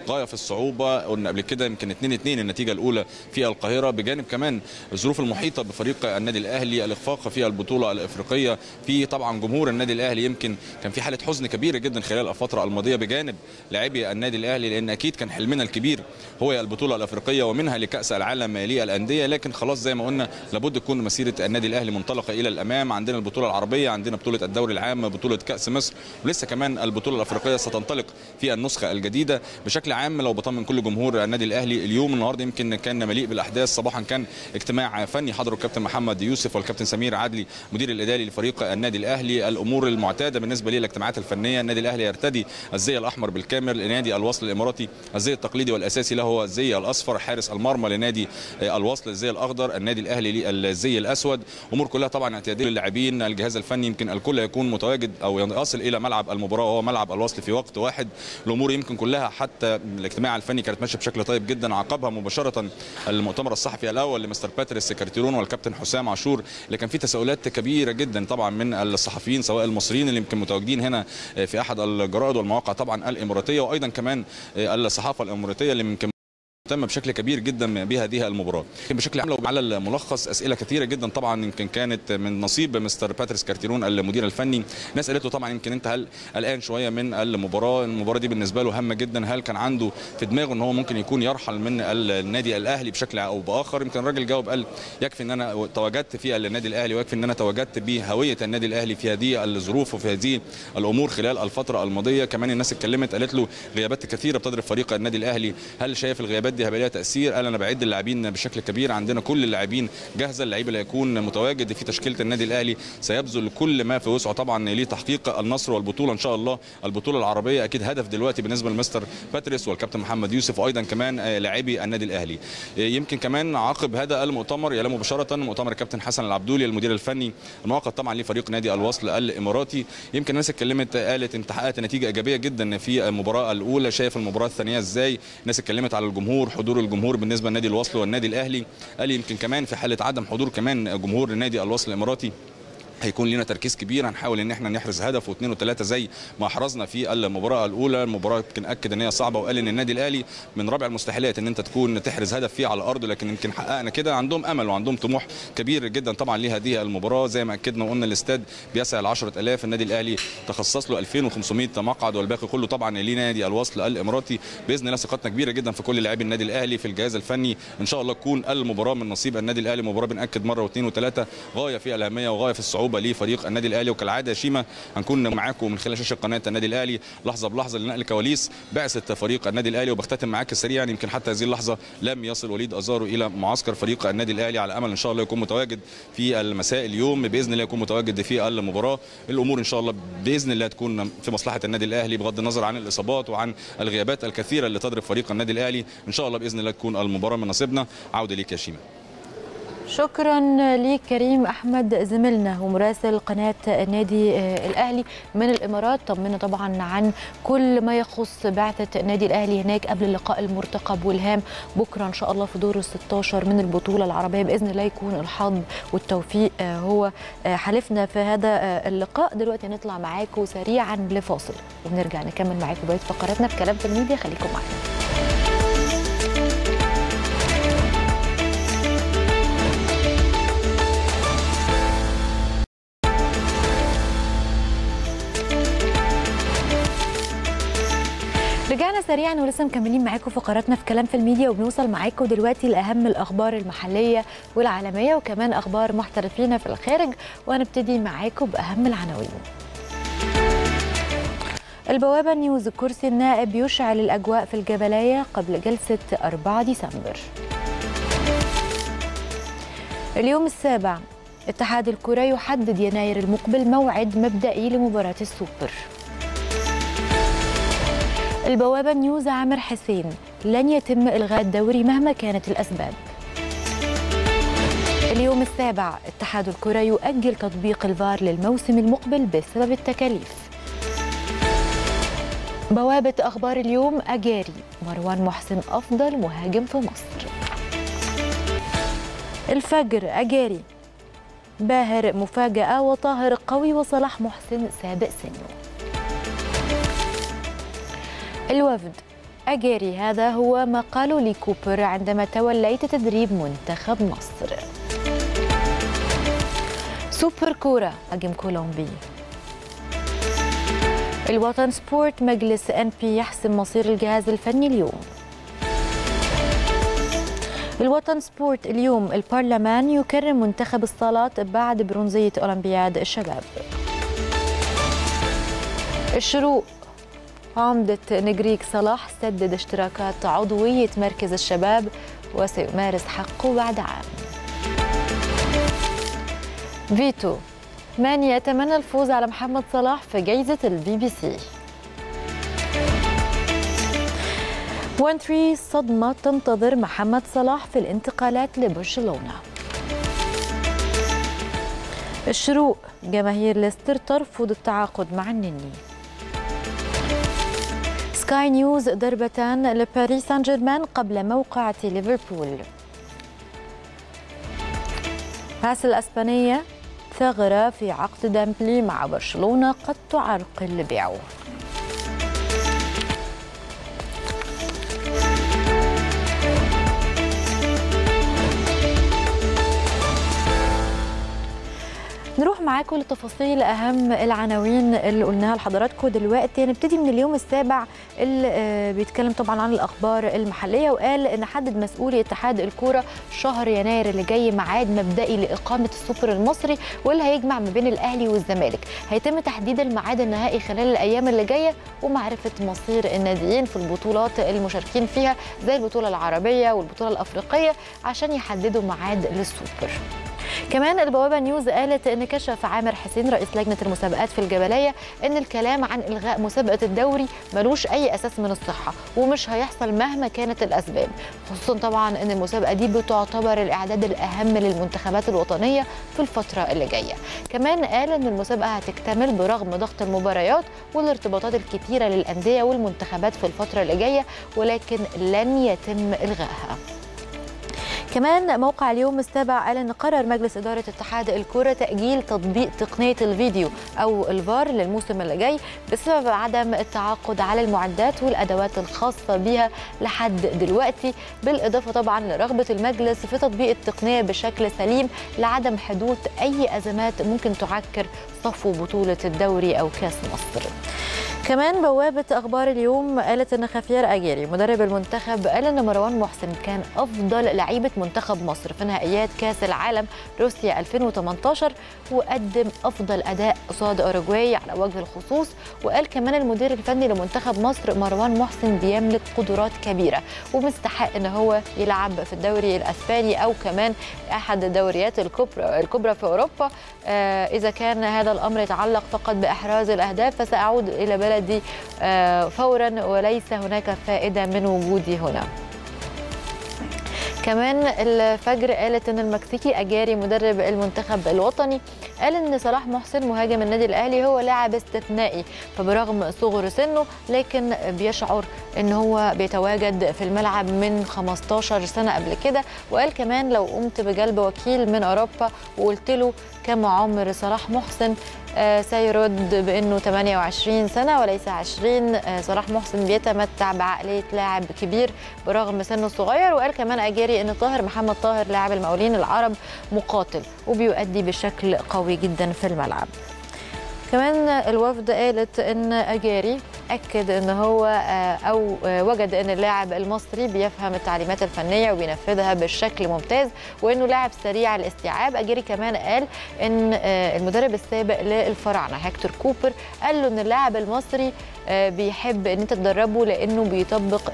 غايه في الصعوبه قلنا قبل كده يمكن 2-2 النتيجه الاولى في القاهره، بجانب كمان الظروف المحيطه بفريق النادي الاهلي الاخفاق في البطوله الافريقيه، في طبعا جمهور النادي الاهلي يمكن كان في حاله حزن كبيره جدا خلال الفتره الماضيه بجانب لاعبي النادي الاهلي، لان اكيد كان حلمنا الكبير هو البطوله الافريقيه ومنها لكاس العالم للانديه، لكن خلاص زي ما قلنا لابد تكون مسيره النادي الاهلي منطلقه الى الامام، عندنا البطوله العربيه، عندنا بطوله الدوري العام، بطوله كاس مصر، ولسه كمان البطوله الافريقيه ستنطلق في النسخه الجديده. بشكل عام لو بطمن كل جمهور النادي الاهلي اليوم النهارده يمكن كان مليء بالاحداث. صباحا كان اجتماع فني حضره الكابتن محمد يوسف والكابتن سمير عدلي المدير الاداري لفريق النادي الاهلي. الامور المعتاده بالنسبه للاجتماعات الفنيه، النادي الاهلي يرتدي الزي الاحمر بالكامل، لنادي الوصل الاماراتي الزي التقليدي والاساسي له هو الزي الاصفر، حارس المرمى لنادي الوصل الزي الاخضر، النادي الاهلي الزي الاسود. امور كلها طبعا اعتياديه للاعبين، الجهاز الفني يمكن الكل يكون متواجد او يصل الى ملعب المباراه وهو ملعب الوصل في وقت واحد. الامور يمكن كلها حتى الاجتماع الفني كانت ماشيه بشكل طيب جدا، عقبها مباشره المؤتمر الصحفي الاول لمستر باتريس كارتيرون والكابتن حسام عاشور، اللي كان فيه تساؤلات كبيره جدا طبعا من الصحفيين سواء المصريين اللي يمكن متواجدين هنا في احد الجرائد والمواقع طبعا الاماراتيه، وايضا كمان الصحافه الاماراتيه اللي يمكن تم بشكل كبير جدا بهذه المباراه. بشكل عام لو على الملخص اسئله كثيره جدا طبعا يمكن كانت من نصيب مستر باتريس كارتيرون المدير الفني. ناس قالت له طبعا يمكن انت هل قلقان شويه من المباراه؟ المباراه دي بالنسبه له هامه جدا، هل كان عنده في دماغه ان هو ممكن يكون يرحل من النادي الاهلي بشكل او باخر؟ يمكن الراجل جاوب قال يكفي ان انا تواجدت في النادي الاهلي ويكفي ان انا تواجدت بهويه النادي الاهلي في هذه الظروف وفي هذه الامور خلال الفتره الماضيه. كمان الناس اتكلمت قالت له غيابات كثيره بتضرب فريق النادي الاهلي، هل شايف الغيابات هيبقى ليها تاثير؟ قال انا بعد اللاعبين بشكل كبير، عندنا كل اللاعبين جاهزه، اللعيبه اللي هيكون متواجد في تشكيله النادي الاهلي سيبذل كل ما في وسعه طبعا لتحقيق النصر والبطوله ان شاء الله. البطوله العربيه اكيد هدف دلوقتي بالنسبه لمستر باتريس والكابتن محمد يوسف وايضا كمان لاعبي النادي الاهلي. يمكن كمان عقب هذا المؤتمر يلا مباشره مؤتمر الكابتن حسن العبدولي المدير الفني المؤقت طبعا لفريق نادي الوصل الاماراتي. يمكن الناس اتكلمت قالت انت حققت نتيجه ايجابيه جدا في المباراه الاولى، شايف المباراه الثانيه ازاي؟ الناس اتكلمت على الجمهور، حضور الجمهور بالنسبه لنادي الوصل والنادي الاهلي. قال يمكن كمان في حاله عدم حضور كمان جمهور نادي الوصل الاماراتي هيكون لنا تركيز كبير، هنحاول ان احنا نحرز هدف واثنين وثلاثه زي ما حرزنا في المباراه الاولى. المباراه يمكن اكد ان هي صعبه وقال ان النادي الاهلي من رابع المستحيلات ان انت تكون تحرز هدف فيه على الارض، لكن يمكن حققنا كده. عندهم امل وعندهم طموح كبير جدا طبعا لهذه المباراه، زي ما اكدنا وقلنا الاستاد بيسع ال 10000، النادي الاهلي تخصص له 2500 مقعد والباقي كله طبعا لنادي الوصل الاماراتي. باذن الله ثقتنا كبيره جدا في كل لاعبي النادي الاهلي في الجهاز الفني، ان شاء الله تكون المباراه من نصيب النادي الاهلي. مباراه بناكد مره واثنين وثلاثه غايه في الاهميه وغايه في الصعوبه لفريق النادي الاهلي. وكالعاده يا شيما هنكون معاكم من خلال شاشه قناه النادي الاهلي لحظه بلحظه لنقل كواليس بعثه فريق النادي الاهلي. وبختتم معاك السريع يعني يمكن حتى هذه اللحظه لم يصل وليد ازارو الى معسكر فريق النادي الاهلي، على امل ان شاء الله يكون متواجد في المساء اليوم باذن الله، يكون متواجد في المباراه. الامور ان شاء الله باذن الله تكون في مصلحه النادي الاهلي بغض النظر عن الاصابات وعن الغيابات الكثيره اللي تضرب فريق النادي الاهلي. ان شاء الله باذن الله تكون المباراه من نصيبنا. عوده ليك يا شيما. شكرا ليك كريم احمد زميلنا ومراسل قناه النادي الاهلي من الامارات، طمنا طبعا عن كل ما يخص بعثه النادي الاهلي هناك قبل اللقاء المرتقب والهام بكره ان شاء الله في دور ال16 من البطوله العربيه. باذن الله يكون الحظ والتوفيق هو حلفنا في هذا اللقاء. دلوقتي هنطلع معاكم سريعا لفاصل وبنرجع نكمل معاكم بقيه فقراتنا في كلام في الميديا، خليكم معانا. رجعنا سريعا ولسه مكملين معاكم فقراتنا في كلام في الميديا، وبنوصل معاكم دلوقتي لاهم الاخبار المحليه والعالميه وكمان اخبار محترفين في الخارج، وهنبتدي معاكم باهم العناوين. البوابه نيوز، كرسي النائب يشعل الاجواء في الجبليه قبل جلسه 4 ديسمبر. اليوم السابع، اتحاد الكره يحدد يناير المقبل موعد مبدئي لمباراه السوبر. البوابة نيوز، عامر حسين لن يتم إلغاء الدوري مهما كانت الأسباب. اليوم السابع، اتحاد الكرة يؤجل تطبيق الفار للموسم المقبل بسبب التكاليف. بوابة أخبار اليوم، أجاري مروان محسن أفضل مهاجم في مصر. الفجر، أجاري باهر مفاجأة وطاهر قوي وصلاح محسن سابق سنه. الوفد، أجاري هذا هو ما قاله لكوبر عندما توليت تدريب منتخب مصر. سوبر كورة، هاجم كولومبي. الوطن سبورت، مجلس NP يحسم مصير الجهاز الفني اليوم. الوطن سبورت اليوم، البرلمان يكرم منتخب الصالات بعد برونزية أولمبياد الشباب. الشروق، عمدة نجريك صلاح سدد اشتراكات عضوية مركز الشباب وسيمارس حقه بعد عام. فيتو ماني يتمنى الفوز على محمد صلاح في جائزة الBBC. وانتري صدمة تنتظر محمد صلاح في الانتقالات لبرشلونة. الشروق جماهير ليستر ترفض التعاقد مع النني. سكاي نيوز ضربتان لباريس سان جيرمان قبل موقعة ليفربول. باس الأسبانية ثغرة في عقد ديمبلي مع برشلونة قد تعرقل بيعه. نروح معاكم لتفاصيل أهم العناوين اللي قلناها لحضراتكم دلوقتي. هنبتدي من اليوم السابع اللي بيتكلم طبعا عن الأخبار المحلية، وقال إن حدد مسؤولي اتحاد الكورة شهر يناير اللي جاي ميعاد مبدئي لإقامة السوبر المصري واللي هيجمع ما بين الأهلي والزمالك. هيتم تحديد الميعاد النهائي خلال الأيام اللي جاية ومعرفة مصير الناديين في البطولات المشاركين فيها زي البطولة العربية والبطولة الأفريقية عشان يحددوا ميعاد للسوبر. كمان البوابة نيوز قالت إن كشف عامر حسين رئيس لجنة المسابقات في الجبلية إن الكلام عن إلغاء مسابقة الدوري ملوش أي أساس من الصحة ومش هيحصل مهما كانت الأسباب، خصوصا طبعا إن المسابقة دي بتعتبر الإعداد الأهم للمنتخبات الوطنية في الفترة اللي جاية. كمان قال إن المسابقة هتكتمل برغم ضغط المباريات والارتباطات الكتيرة للأندية والمنتخبات في الفترة اللي جاية، ولكن لن يتم إلغائها. كمان موقع اليوم السابع قال ان قرر مجلس اداره اتحاد الكره تاجيل تطبيق تقنيه الفيديو او الفار للموسم اللي جاي بسبب عدم التعاقد على المعدات والادوات الخاصه بيها لحد دلوقتي، بالاضافه طبعا لرغبه المجلس في تطبيق التقنيه بشكل سليم لعدم حدوث اي ازمات ممكن تعكر صفو بطوله الدوري او كاس مصر. كمان بوابة أخبار اليوم قالت إن خافير أجاري مدرب المنتخب قال إن مروان محسن كان أفضل لعيبة منتخب مصر في نهائيات كأس العالم روسيا 2018 وقدم أفضل أداء قصاد أوروجواي على وجه الخصوص. وقال كمان المدير الفني لمنتخب مصر مروان محسن بيملك قدرات كبيرة ومستحق إن هو يلعب في الدوري الأسباني أو كمان أحد الدوريات الكبرى في أوروبا. إذا كان هذا الأمر يتعلق فقط بإحراز الأهداف فسأعود إلى بلد دي فورا وليس هناك فائدة من وجودي هنا. كمان الفجر قالت ان المكسيكي أجاري مدرب المنتخب الوطني قال ان صلاح محسن مهاجم النادي الأهلي هو لاعب استثنائي، فبرغم صغر سنه لكن بيشعر ان هو بيتواجد في الملعب من 15 سنة قبل كده. وقال كمان لو قمت بجلب وكيل من أوروبا وقلت له كم عمر صلاح محسن سيرد بأنه 28 سنة وليس 20. صلاح محسن بيتمتع بعقلية لاعب كبير برغم سنه الصغير. وقال كمان أجاري أن طاهر محمد طاهر لاعب المقاولين العرب مقاتل وبيؤدي بشكل قوي جدا في الملعب. كمان الوفد قالت أن أجاري أكد أن هو أو وجد أن اللاعب المصري بيفهم التعليمات الفنية وبينفذها بشكل ممتاز وأنه لاعب سريع الاستيعاب. أجاري كمان قال أن المدرب السابق للفراعنة هيكتور كوبر قال له أن اللاعب المصري بيحب أن أنت تدربه لأنه بيطبق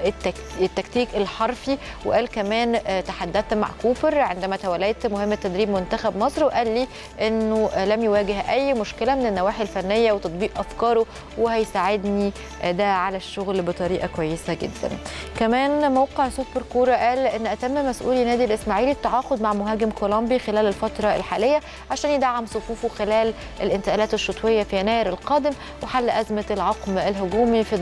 التكتيك الحرفي. وقال كمان تحدثت مع كوبر عندما توليت مهمة تدريب منتخب مصر وقال لي أنه لم يواجه أي مشكلة من النواحي الفنية وتطبيق أفكاره وهيساعدني ده على الشغل بطريقه كويسه جدا. كمان موقع سوبر كوره قال ان اتم مسؤولي نادي الاسماعيلي التعاقد مع مهاجم كولومبي خلال الفتره الحاليه عشان يدعم صفوفه خلال الانتقالات الشتويه في يناير القادم وحل ازمه العقم الهجومي في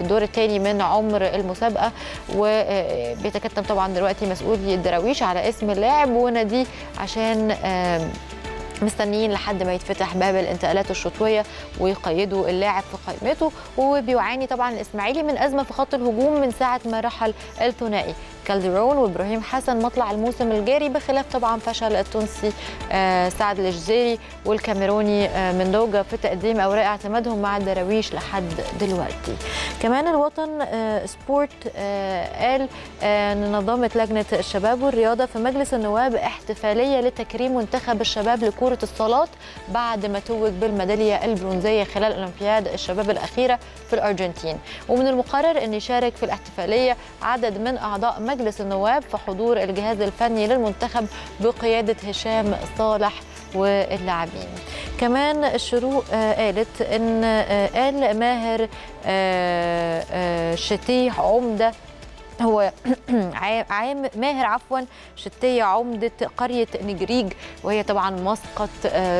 الدور الثاني من عمر المسابقه. وبيتكتم طبعا دلوقتي مسؤولي الدراويش على اسم اللاعب ونادي عشان مستنيين لحد ما يتفتح باب الانتقالات الشتويه ويقيدوا اللاعب في قائمته. وبيعاني طبعا الاسماعيلي من ازمه في خط الهجوم من ساعه ما رحل الثنائي كالديرون وابراهيم حسن مطلع الموسم الجاري، بخلاف طبعا فشل التونسي سعد الجزيري والكاميروني مندوجة في تقديم اوراق اعتمادهم مع الدراويش لحد دلوقتي. كمان الوطن سبورت قال ان نظمت لجنه الشباب والرياضه في مجلس النواب احتفاليه لتكريم منتخب الشباب لكره الصالات بعد ما توج بالميداليه البرونزيه خلال اولمبياد الشباب الاخيره في الارجنتين. ومن المقرر ان يشارك في الاحتفاليه عدد من اعضاء مجلس النواب في حضور الجهاز الفني للمنتخب بقياده هشام صالح واللاعبين. كمان الشروق قالت ان قال ماهر شتيه عمده هو شتيه عمدة قرية نجريج، وهي طبعا مسقط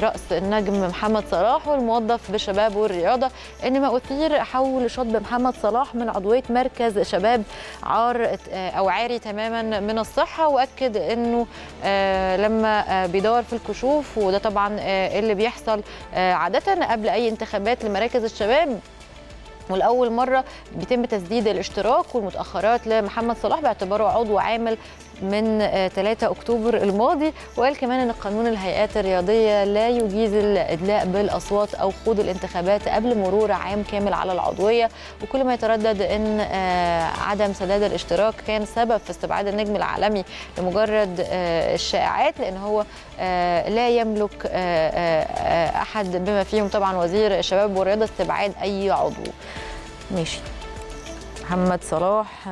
رأس النجم محمد صلاح، والموظف بشباب والرياضة ان ما أثير حول شطب محمد صلاح من عضوية مركز شباب عاري تماما من الصحة، وأكد انه لما بيدور في الكشوف، وده طبعا اللي بيحصل عادة قبل أي انتخابات لمراكز الشباب، والأول مرة بيتم تسديد الاشتراك والمتأخرات لمحمد صلاح باعتباره عضو عامل من 3 أكتوبر الماضي. وقال كمان أن قانون الهيئات الرياضية لا يجيز الإدلاء بالأصوات أو خوض الانتخابات قبل مرور عام كامل على العضوية، وكل ما يتردد أن عدم سداد الاشتراك كان سبب في استبعاد النجم العالمي لمجرد الشائعات، لأن هو لا يملك أحد بما فيهم طبعا وزير الشباب والرياضة استبعاد أي عضو. ماشي، محمد صلاح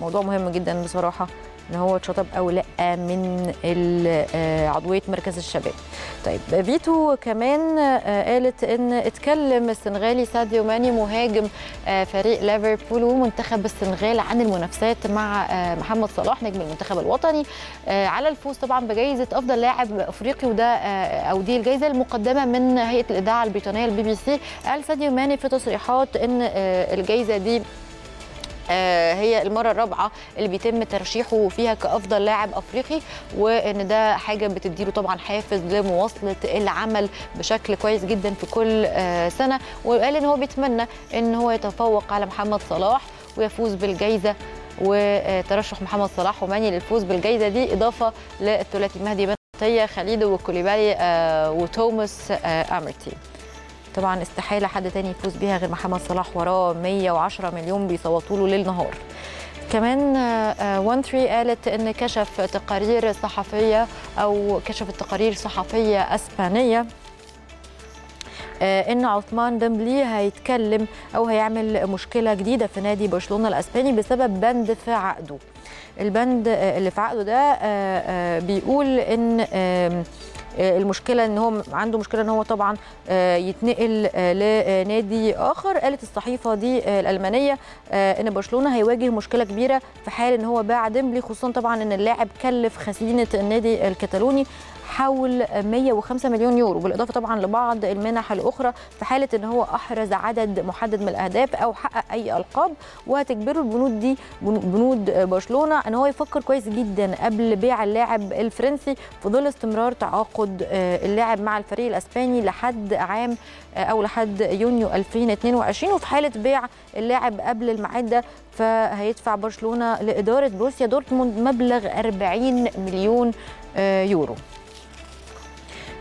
موضوع مهم جدا بصراحة، ان هو اتشطب او لا من عضويه مركز الشباب. طيب فيتو كمان قالت ان اتكلم السنغالي ساديو ماني مهاجم فريق ليفربول ومنتخب السنغال عن المنافسات مع محمد صلاح نجم المنتخب الوطني على الفوز طبعا بجائزه افضل لاعب افريقي، وده او دي الجائزه المقدمه من هيئه الاذاعه البريطانيه الBBC. قال ساديو ماني في تصريحات ان الجائزه دي هي المرة الرابعة اللي بيتم ترشيحه فيها كأفضل لاعب أفريقي، وإن ده حاجة بتديله طبعا حافز لمواصلة العمل بشكل كويس جدا في كل سنة. وقال إن هو بيتمنى إن هو يتفوق على محمد صلاح ويفوز بالجائزة، وترشح محمد صلاح وماني للفوز بالجائزة دي إضافة للثلاثي مهدي بن خليد وكوليبالي وتوماس أمرتي. طبعا استحاله حد تاني يفوز بيها غير محمد صلاح، وراه 110 مليون بيصوتوا له ليل نهار. كمان 13 قالت ان كشفت تقارير صحفيه اسبانيه ان عثمان ديمبلي هيتكلم او هيعمل مشكله جديده في نادي برشلونه الاسباني بسبب بند في عقده. البند اللي في عقده ده بيقول ان المشكله ان هو عنده مشكله ان هو طبعا يتنقل لنادي اخر. قالت الصحيفه دي الالمانيه ان برشلونه هيواجه مشكله كبيره في حال ان هو باع ديمبلي، خصوصا طبعا ان اللاعب كلف خزينه النادي الكتالوني حول 105 مليون يورو، بالاضافه طبعا لبعض المنح الاخرى في حاله ان هو احرز عدد محدد من الاهداف او حقق اي القاب، وهتجبره البنود دي بنود برشلونه ان هو يفكر كويس جدا قبل بيع اللاعب الفرنسي، في ظل استمرار تعاقد اللاعب مع الفريق الاسباني لحد عام او لحد يونيو 2022. وفي حاله بيع اللاعب قبل الميعاد ده فهيدفع برشلونه لاداره بروسيا دورتموند مبلغ 40 مليون يورو.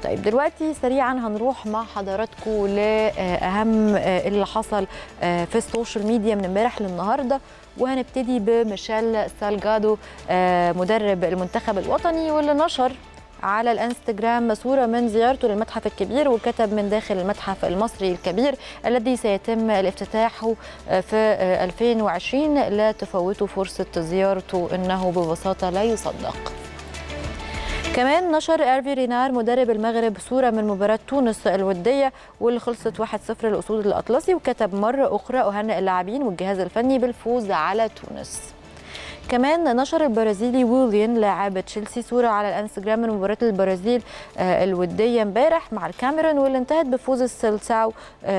طيب دلوقتي سريعا هنروح مع حضراتكم لأهم اللي حصل في السوشيال ميديا من امبارح للنهارده، وهنبتدي بميشيل سالجادو مدرب المنتخب الوطني، واللي نشر على الانستجرام صورة من زيارته للمتحف الكبير، وكتب من داخل المتحف المصري الكبير الذي سيتم الافتتاحه في 2020 لا تفوتوا فرصة زيارته، إنه ببساطة لا يصدق. كمان نشر إيرفي رينار مدرب المغرب صورة من مباراة تونس الودية واللي خلصت 1-0 لأسود الأطلسي، وكتب مرة أخرى أهنئ اللاعبين والجهاز الفني بالفوز على تونس. كمان نشر البرازيلي ويليان لاعب تشيلسي صورة على الانستجرام من مباراة البرازيل الودية امبارح مع الكاميرون واللي انتهت بفوز السلساو 1-0،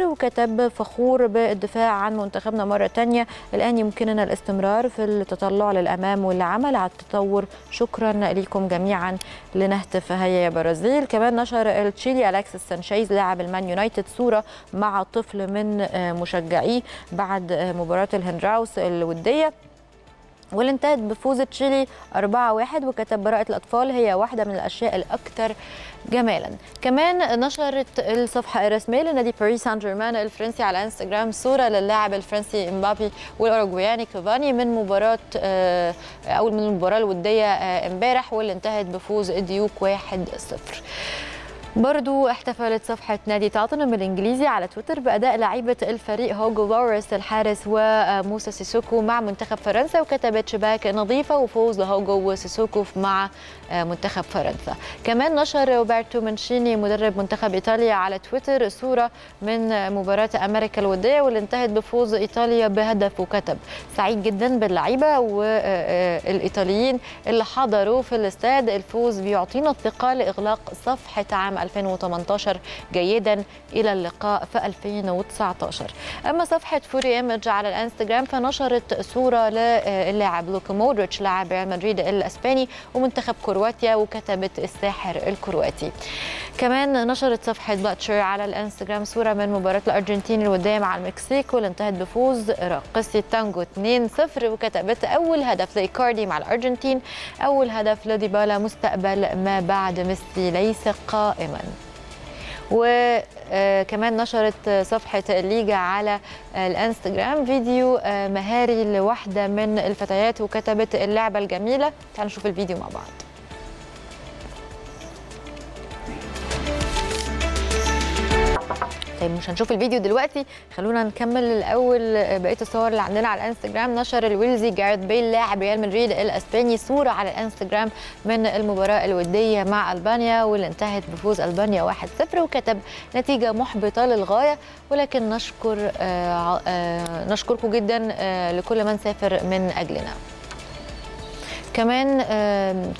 وكتب فخور بالدفاع عن منتخبنا مرة تانية، الآن يمكننا الاستمرار في التطلع للأمام والعمل على التطور، شكرا لكم جميعا لنهتف هيا يا برازيل. كمان نشر التشيلي أليكسيس سانشيز لاعب المان يونايتد صورة مع طفل من مشجعيه بعد مباراة الهنراوس الودية، واللي انتهت بفوز تشيلي 4-1، وكتب براءة الأطفال هي واحدة من الأشياء الأكثر جمالا. كمان نشرت الصفحة الرسمية لنادي باريس سان جيرمان الفرنسي على انستغرام صورة للاعب الفرنسي امبابي والأوروغواياني كافاني من مباراة أو من المباراة الودية امبارح واللي انتهت بفوز الديوك 1-0. برضو احتفلت صفحة نادي توتنهام الإنجليزي على تويتر بأداء لعيبة الفريق هوجو لوريس الحارس وموسى سيسوكو مع منتخب فرنسا، وكتبت شباك نظيفة وفوز لهوجو وسيسوكو مع منتخب فرنسا. كمان نشر روبرتو مانشيني مدرب منتخب إيطاليا على تويتر صورة من مباراة أمريكا الودية واللي انتهت بفوز إيطاليا بهدف، وكتب سعيد جدا باللعيبة والإيطاليين اللي حضروا في الاستاد، الفوز بيعطينا الثقة لإغلاق صفحة عام 2018 جيدا، إلى اللقاء في 2019. أما صفحة فوري إيمج على الانستجرام فنشرت صورة للاعب لوكا مودريتش لاعب ريال مدريد الأسباني ومنتخب كرواتيا، وكتبت الساحر الكرواتي. كمان نشرت صفحة باتشر على الانستجرام صورة من مباراة الأرجنتين الودية مع المكسيك واللي انتهت بفوز راقصي التانجو 2-0، وكتبت أول هدف لإيكاردي مع الأرجنتين، أول هدف لديبالا، مستقبل ما بعد ميسي ليس قائما. وكمان نشرت صفحة الليجا على الانستجرام فيديو مهاري لواحدة من الفتيات، وكتبت اللعبة الجميلة. تعالوا نشوف الفيديو مع بعض. طيب مش هنشوف الفيديو دلوقتي، خلونا نكمل الاول بقيه الصور اللي عندنا على الانستجرام. نشر الويلزي جاريث بيل لاعب ريال مدريد الاسباني صوره على الانستجرام من المباراه الوديه مع البانيا واللي انتهت بفوز البانيا 1-0، وكتب نتيجه محبطه للغايه، ولكن نشكركم جدا لكل من سافر من اجلنا. كمان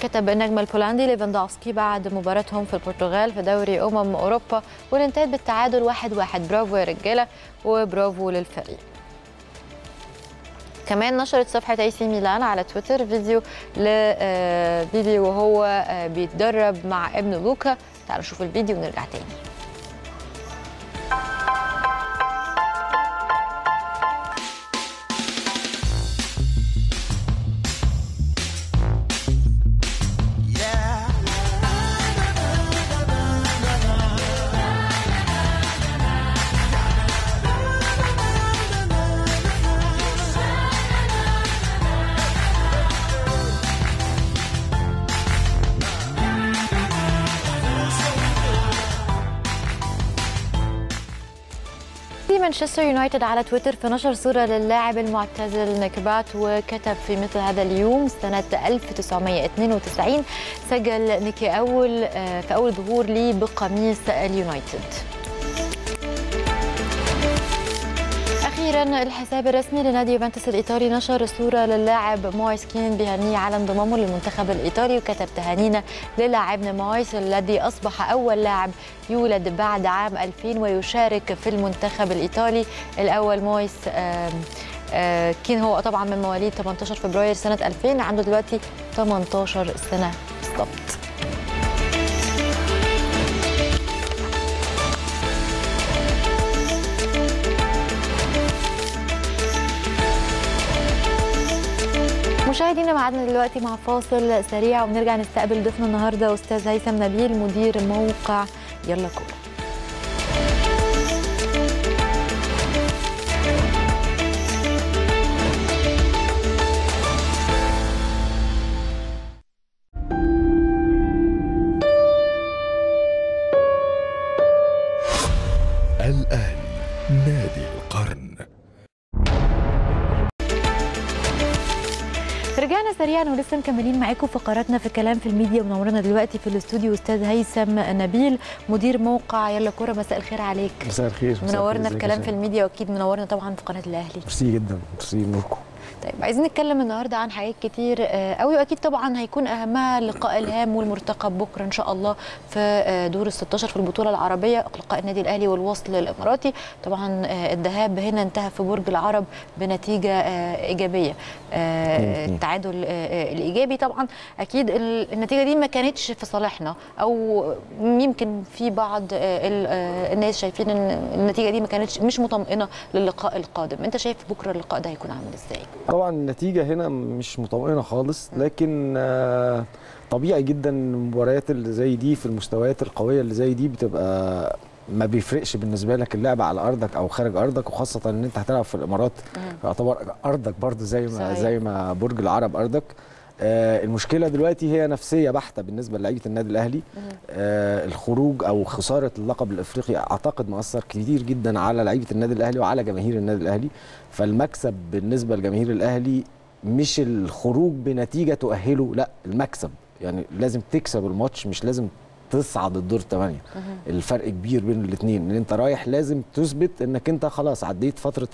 كتب النجم البولندي ليفاندوفسكي بعد مباراتهم في البرتغال في دوري أوروبا واللي انتهت بالتعادل 1-1، برافو يا رجاله وبرافو للفريق. كمان نشرت صفحة اي سي ميلان على تويتر فيديو وهو بيتدرب مع ابن لوكا. تعالوا نشوف الفيديو ونرجع تاني. مانشستر يونايتد على تويتر فنشر صورة للاعب المعتزل نكبات، وكتب في مثل هذا اليوم سنة 1992 سجل نيكي في أول ظهور ليه بقميص اليونايتد. أخيراً الحساب الرسمي لنادي يوفنتوس الإيطالي نشر صورة للاعب مويس كين بيهنيه على انضمامه للمنتخب الإيطالي، وكتب تهانينا للاعبنا مويس الذي أصبح أول لاعب يولد بعد عام 2000 ويشارك في المنتخب الإيطالي الأول. مويس كين هو طبعاً من مواليد 18 فبراير سنة 2000، عنده دلوقتي 18 سنة بالضبط. مشاهدينا معادنا دلوقتي مع فاصل سريع ونرجع نستقبل ضيفنا النهارده استاذ هيثم نبيل مدير موقع يلا كورة. الأهلي نادي القرن. رجعنا سريعا ولسه مكملين معاكم فقراتنا في كلام في الميديا، ونورنا دلوقتي في الاستوديو استاذ هيثم نبيل مدير موقع يلا كورة. مساء الخير عليك. مساء الخير. منورنا في كلام في الميديا، واكيد منورنا طبعا في قناة الأهلي. ميرسي جدا، ميرسي منوركم. طيب عايزين نتكلم النهارده عن حاجات كتير قوي، واكيد طبعا هيكون اهمها لقاء الهام والمرتقب بكره ان شاء الله في دور ال16 في البطوله العربيه، لقاء النادي الاهلي والوصل الاماراتي. طبعا الذهاب هنا انتهى في برج العرب بنتيجه ايجابيه، التعادل الايجابي. طبعا اكيد النتيجه دي ما كانتش في صالحنا، او يمكن في بعض الناس شايفين ان النتيجه دي ما كانتش مش مطمئنه للقاء القادم. انت شايف بكره اللقاء ده هيكون عامل ازاي؟ طبعا النتيجه هنا مش مطمئنه خالص، لكن طبيعي جدا المباريات اللي زي دي في المستويات القويه اللي زي دي بتبقى ما بيفرقش بالنسبه لك اللعبه على ارضك او خارج ارضك، وخاصه ان انت هتلعب في الامارات يعتبر ارضك برضه زي ما برج العرب ارضك. المشكله دلوقتي هي نفسيه بحته بالنسبه للاعيبه النادي الاهلي. الخروج او خساره اللقب الافريقي اعتقد مؤثر كتير جدا على لعيبه النادي الاهلي وعلى جماهير النادي الاهلي، فالمكسب بالنسبه لجماهير الاهلي مش الخروج بنتيجه تؤهله، لا المكسب يعني لازم تكسب الماتش، مش لازم تصعد الدور 8. الفرق كبير بين الاثنين، ان انت رايح لازم تثبت انك انت خلاص عديت فتره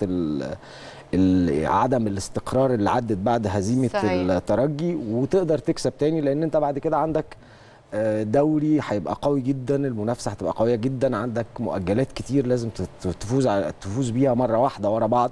عدم الاستقرار اللي عدت بعد هزيمه الترجي، وتقدر تكسب تاني لان انت بعد كده عندك دوري هيبقى قوي جدا، المنافسه هتبقى قويه جدا، عندك مؤجلات كتير لازم تفوز بيها مره واحده ورا بعض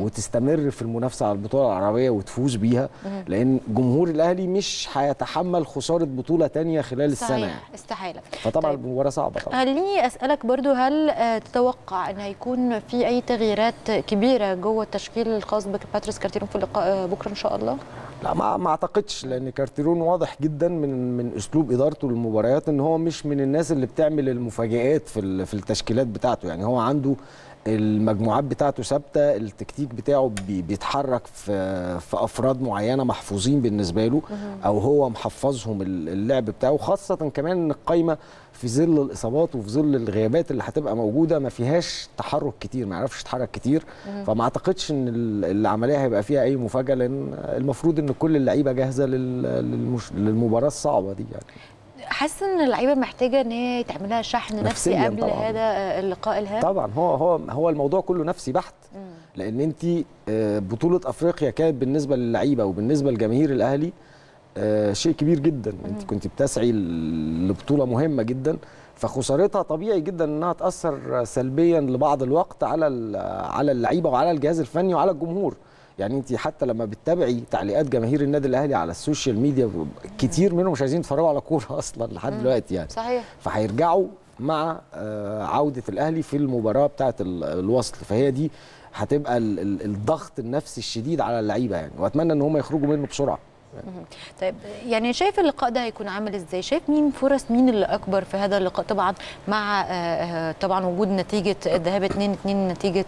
وتستمر في المنافسه على البطوله العربيه وتفوز بيها، لان جمهور الاهلي مش هيتحمل خساره بطوله ثانيه خلال السنه، استحاله. فطبعا المباراه صعبه طبعا. خليني اسالك برضو، هل تتوقع ان هيكون في اي تغييرات كبيره جوه التشكيل الخاص بباتريس كارتيرون في اللقاء بكره ان شاء الله؟ لا ما اعتقدش، لان كارتيرون واضح جدا من اسلوب ادارته للمباريات ان هو مش من الناس اللي بتعمل المفاجآت في التشكيلات بتاعته، يعني هو عنده المجموعات بتاعته ثابته، التكتيك بتاعه بيتحرك في افراد معينه محفوظين بالنسبه له او هو محفظهم اللعب بتاعه، خاصه كمان ان القايمه في ظل الاصابات وفي ظل الغيابات اللي هتبقى موجوده ما فيهاش تحرك كتير، ما يعرفش يتحرك كتير، فما اعتقدش ان العمليه هيبقى فيها اي مفاجاه، لان المفروض ان كل اللعيبه جاهزه للمباراه الصعبه دي. يعني حاسس ان اللعيبه محتاجه ان هي يتعمل لها شحن نفسي قبل طبعاً. هذا اللقاء الهام طبعا هو الموضوع كله نفسي بحت، لان انت بطوله افريقيا كانت بالنسبه للعيبه وبالنسبه لجماهير الاهلي شيء كبير جدا، انت كنت بتسعي لبطوله مهمه جدا، فخسارتها طبيعي جدا انها تاثر سلبيا لبعض الوقت على اللعيبه وعلى الجهاز الفني وعلى الجمهور. يعني انت حتى لما بتتابعي تعليقات جماهير النادي الاهلي على السوشيال ميديا كتير منهم مش عايزين يتفرجوا على كوره اصلا لحد دلوقتي، يعني صحيح. فهيرجعوا مع عوده الاهلي في المباراه بتاعه الوصل، فهي دي هتبقى الضغط النفسي الشديد على اللعيبه يعني، واتمنى ان هم يخرجوا منه بسرعه. طيب يعني شايف اللقاء ده هيكون عامل ازاي؟ شايف مين اللي اكبر في هذا اللقاء؟ طبعا مع طبعا وجود نتيجه الذهاب 2-2، النتيجه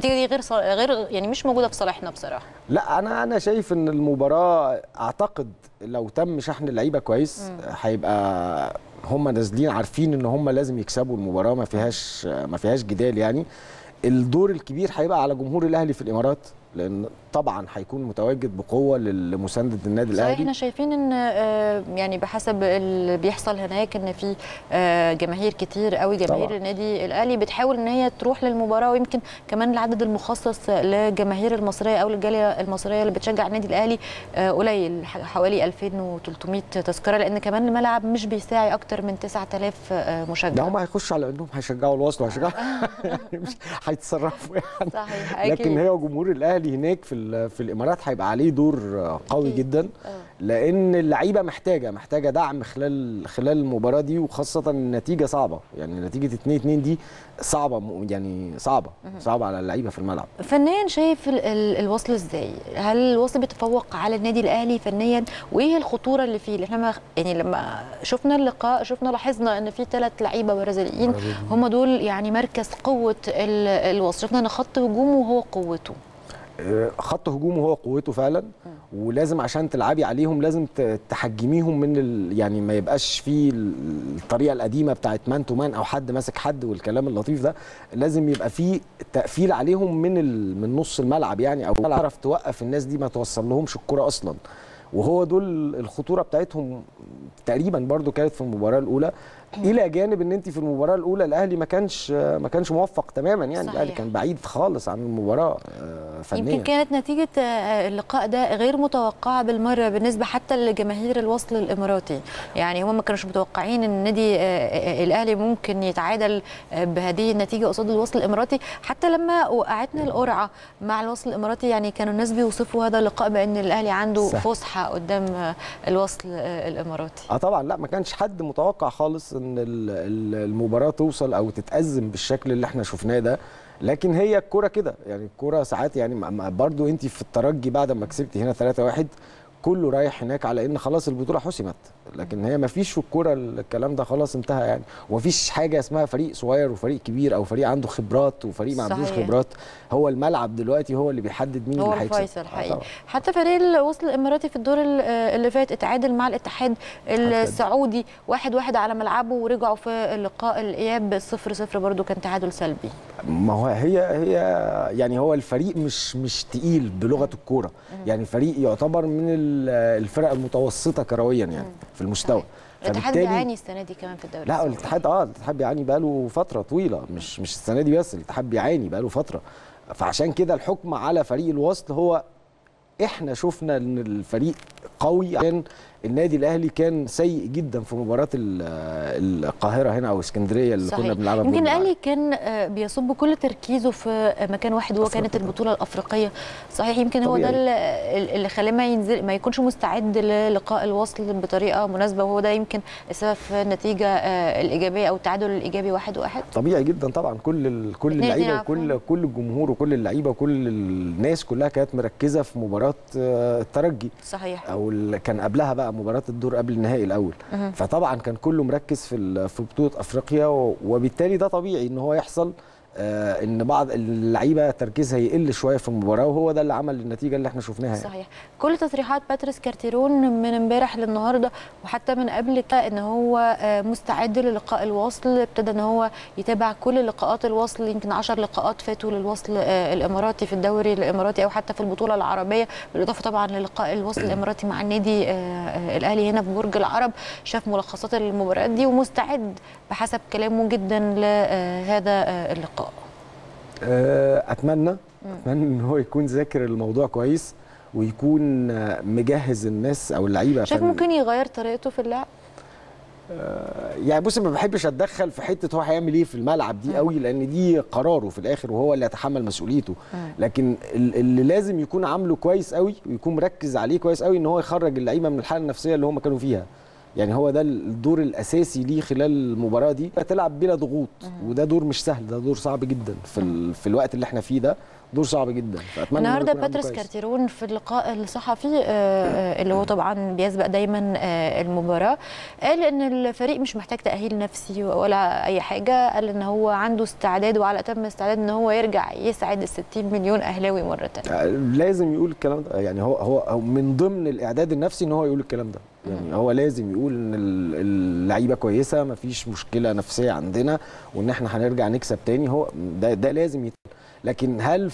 دي غير يعني مش موجوده في صالحنا بصراحه. لا انا شايف ان المباراه اعتقد لو تم شحن اللعيبه كويس هيبقى هم نازلين عارفين ان هم لازم يكسبوا المباراه، ما فيهاش جدال يعني. الدور الكبير هيبقى على جمهور الاهلي في الامارات، لان طبعا هيكون متواجد بقوه لمسانده النادي الاهلي. احنا شايفين ان يعني بحسب اللي بيحصل هناك ان في جماهير كتير قوي، جماهير طبعا. النادي الاهلي بتحاول ان هي تروح للمباراه، ويمكن كمان العدد المخصص للجماهير المصريه او للجاليه المصريه اللي بتشجع النادي الاهلي قليل، حوالي 2300 تذكره، لان كمان الملعب مش بيساعي اكتر من 9000 مشجع. ده هم هيخشوا على انهم هيشجعوا الوصل وهيشجعوا مش هيتصرفوا يعني، صحيح. لكن هي جمهور الاهلي هناك في الامارات هيبقى عليه دور قوي جدا، لان اللعيبه محتاجه دعم خلال المباراه دي، وخاصه النتيجه صعبه، يعني نتيجه 2-2 دي صعبه، يعني صعبه على اللعيبه في الملعب. فنيا شايف الوصل ازاي؟ هل الوصل بيتفوق على النادي الاهلي فنيا؟ وايه الخطوره اللي فيه؟ احنا يعني لما شفنا اللقاء لاحظنا ان في 3 لعيبه برازيليين هم دول يعني مركز قوه الوصل، شفنا ان خط هجومه هو قوته. خط هجومه هو قوته فعلا، ولازم عشان تلعبي عليهم لازم تحجميهم من يعني ما يبقاش في الطريقه القديمه بتاعت مان تو مان او حد ماسك حد والكلام اللطيف ده، لازم يبقى في تقفيل عليهم من نص الملعب يعني، او تعرف توقف الناس دي ما توصل لهمش الكره اصلا، وهو دول الخطوره بتاعتهم تقريبا برضو كانت في المباراه الاولى، الى جانب ان انت في المباراه الاولى الاهلي ما كانش موفق تماما يعني، صحيح. الاهلي كان بعيد خالص عن المباراه فنيا، يمكن كانت نتيجه اللقاء ده غير متوقعه بالمره بالنسبه حتى لجماهير الوصل الاماراتي، يعني هم ما كانوش متوقعين ان النادي الاهلي ممكن يتعادل بهذه النتيجه قصاد الوصل الاماراتي. حتى لما وقعتنا القرعه مع الوصل الاماراتي يعني كانوا الناس بيوصفوا هذا اللقاء بان الاهلي عنده فسحه قدام الوصل الاماراتي. طبعا لا ما كانش حد متوقع خالص ان المباراه توصل او تتأزم بالشكل اللي احنا شفناه ده، لكن هي الكوره كده يعني. الكوره ساعات يعني برضو انت في الترجي بعد ما كسبتي هنا 3-1 كله رايح هناك على ان خلاص البطوله حسمت، لكن هي ما فيش في الكوره الكلام ده، خلاص انتهى يعني. وما فيش حاجه اسمها فريق صغير وفريق كبير او فريق عنده خبرات وفريق ما عندوش خبرات. هو الملعب دلوقتي هو اللي بيحدد مين اللي هيكسب. هو الفيصل حقيقي. حتى فريق الوصل الاماراتي في الدور اللي فات اتعادل مع الاتحاد السعودي 1-1 على ملعبه، ورجعوا في لقاء الاياب 0-0 برده كان تعادل سلبي. ما هو هي يعني هو الفريق مش تقيل بلغه الكوره يعني، فريق يعتبر من الفرق المتوسطه كرويا يعني في المستوى. الاتحاد بيعاني السنه دي كمان في الدوري. لا الاتحاد الاتحاد بيعاني بقاله فتره طويله، مش السنه دي بس، الاتحاد بيعاني بقاله فتره. فعشان كده الحكم على فريق الوصل هو احنا شفنا ان الفريق قوي، عشان النادي الاهلي كان سيء جدا في مباراه القاهره هنا او اسكندريه اللي صحيح. كنا بنلعبها. يمكن الاهلي كان بيصب كل تركيزه في مكان واحد، هو كانت البطوله الافريقيه صحيح. يمكن هو ده اللي خلاه ما يكونش مستعد للقاء الوصل بطريقه مناسبه، وهو ده يمكن السبب في النتيجه الايجابيه او التعادل الايجابي 1-1. طبيعي جدا طبعا، كل اللعيبه وكل الجمهور وكل اللعيبه وكل الناس كلها كانت مركزه في مباراه الترجي صحيح، او كان قبلها بقى مباراه الدور قبل النهائي الاول. فطبعا كان كله مركز في بطوله افريقيا، وبالتالي ده طبيعي ان هو يحصل ان بعض اللعيبه تركيزها يقل شويه في المباراه، وهو ده اللي عمل النتيجه اللي احنا شفناها يعني. صحيح. كل تصريحات باتريس كارتيرون من امبارح للنهارده وحتى من قبل ان هو مستعد للقاء الوصل، ابتدى ان هو يتابع كل لقاءات الوصل، يمكن 10 لقاءات فاتوا للوصل الاماراتي في الدوري الاماراتي او حتى في البطوله العربيه، بالاضافه طبعا للقاء الوصل الاماراتي مع النادي الاهلي هنا في برج العرب. شاف ملخصات المباريات دي ومستعد بحسب كلامه جدا لهذا اللقاء. أتمنى إن هو يكون ذاكر الموضوع كويس ويكون مجهز الناس أو اللعيبة. شايف ممكن يغير طريقته في اللعب؟ يعني بص، ما بحبش اتدخل في حته هو هيعمل ايه في الملعب دي قوي، لان دي قراره في الاخر وهو اللي هيتحمل مسؤوليته. لكن اللي لازم يكون عامله كويس قوي ويكون مركز عليه كويس قوي ان هو يخرج اللعيبه من الحاله النفسيه اللي هم كانوا فيها. يعني هو ده الدور الاساسي ليه خلال المباراه دي، تلعب بلا ضغوط، وده دور مش سهل، ده دور صعب جدا في الوقت اللي احنا فيه ده، دور صعب جدا. فاتمنى النهارده باتريس كارتيرون في اللقاء الصحفي اللي هو طبعا بيسبق دايما المباراه، قال ان الفريق مش محتاج تاهيل نفسي ولا اي حاجه، قال ان هو عنده استعداد وعلى اتم استعداد ان هو يرجع يسعد ال 60 مليون اهلاوي مره ثانيه. لازم يقول الكلام ده يعني، هو من ضمن الاعداد النفسي ان هو يقول الكلام ده يعني. هو لازم يقول ان اللعيبه كويسه، مفيش مشكله نفسيه عندنا، وان احنا هنرجع نكسب تاني. هو ده لازم يتقال. لكن هل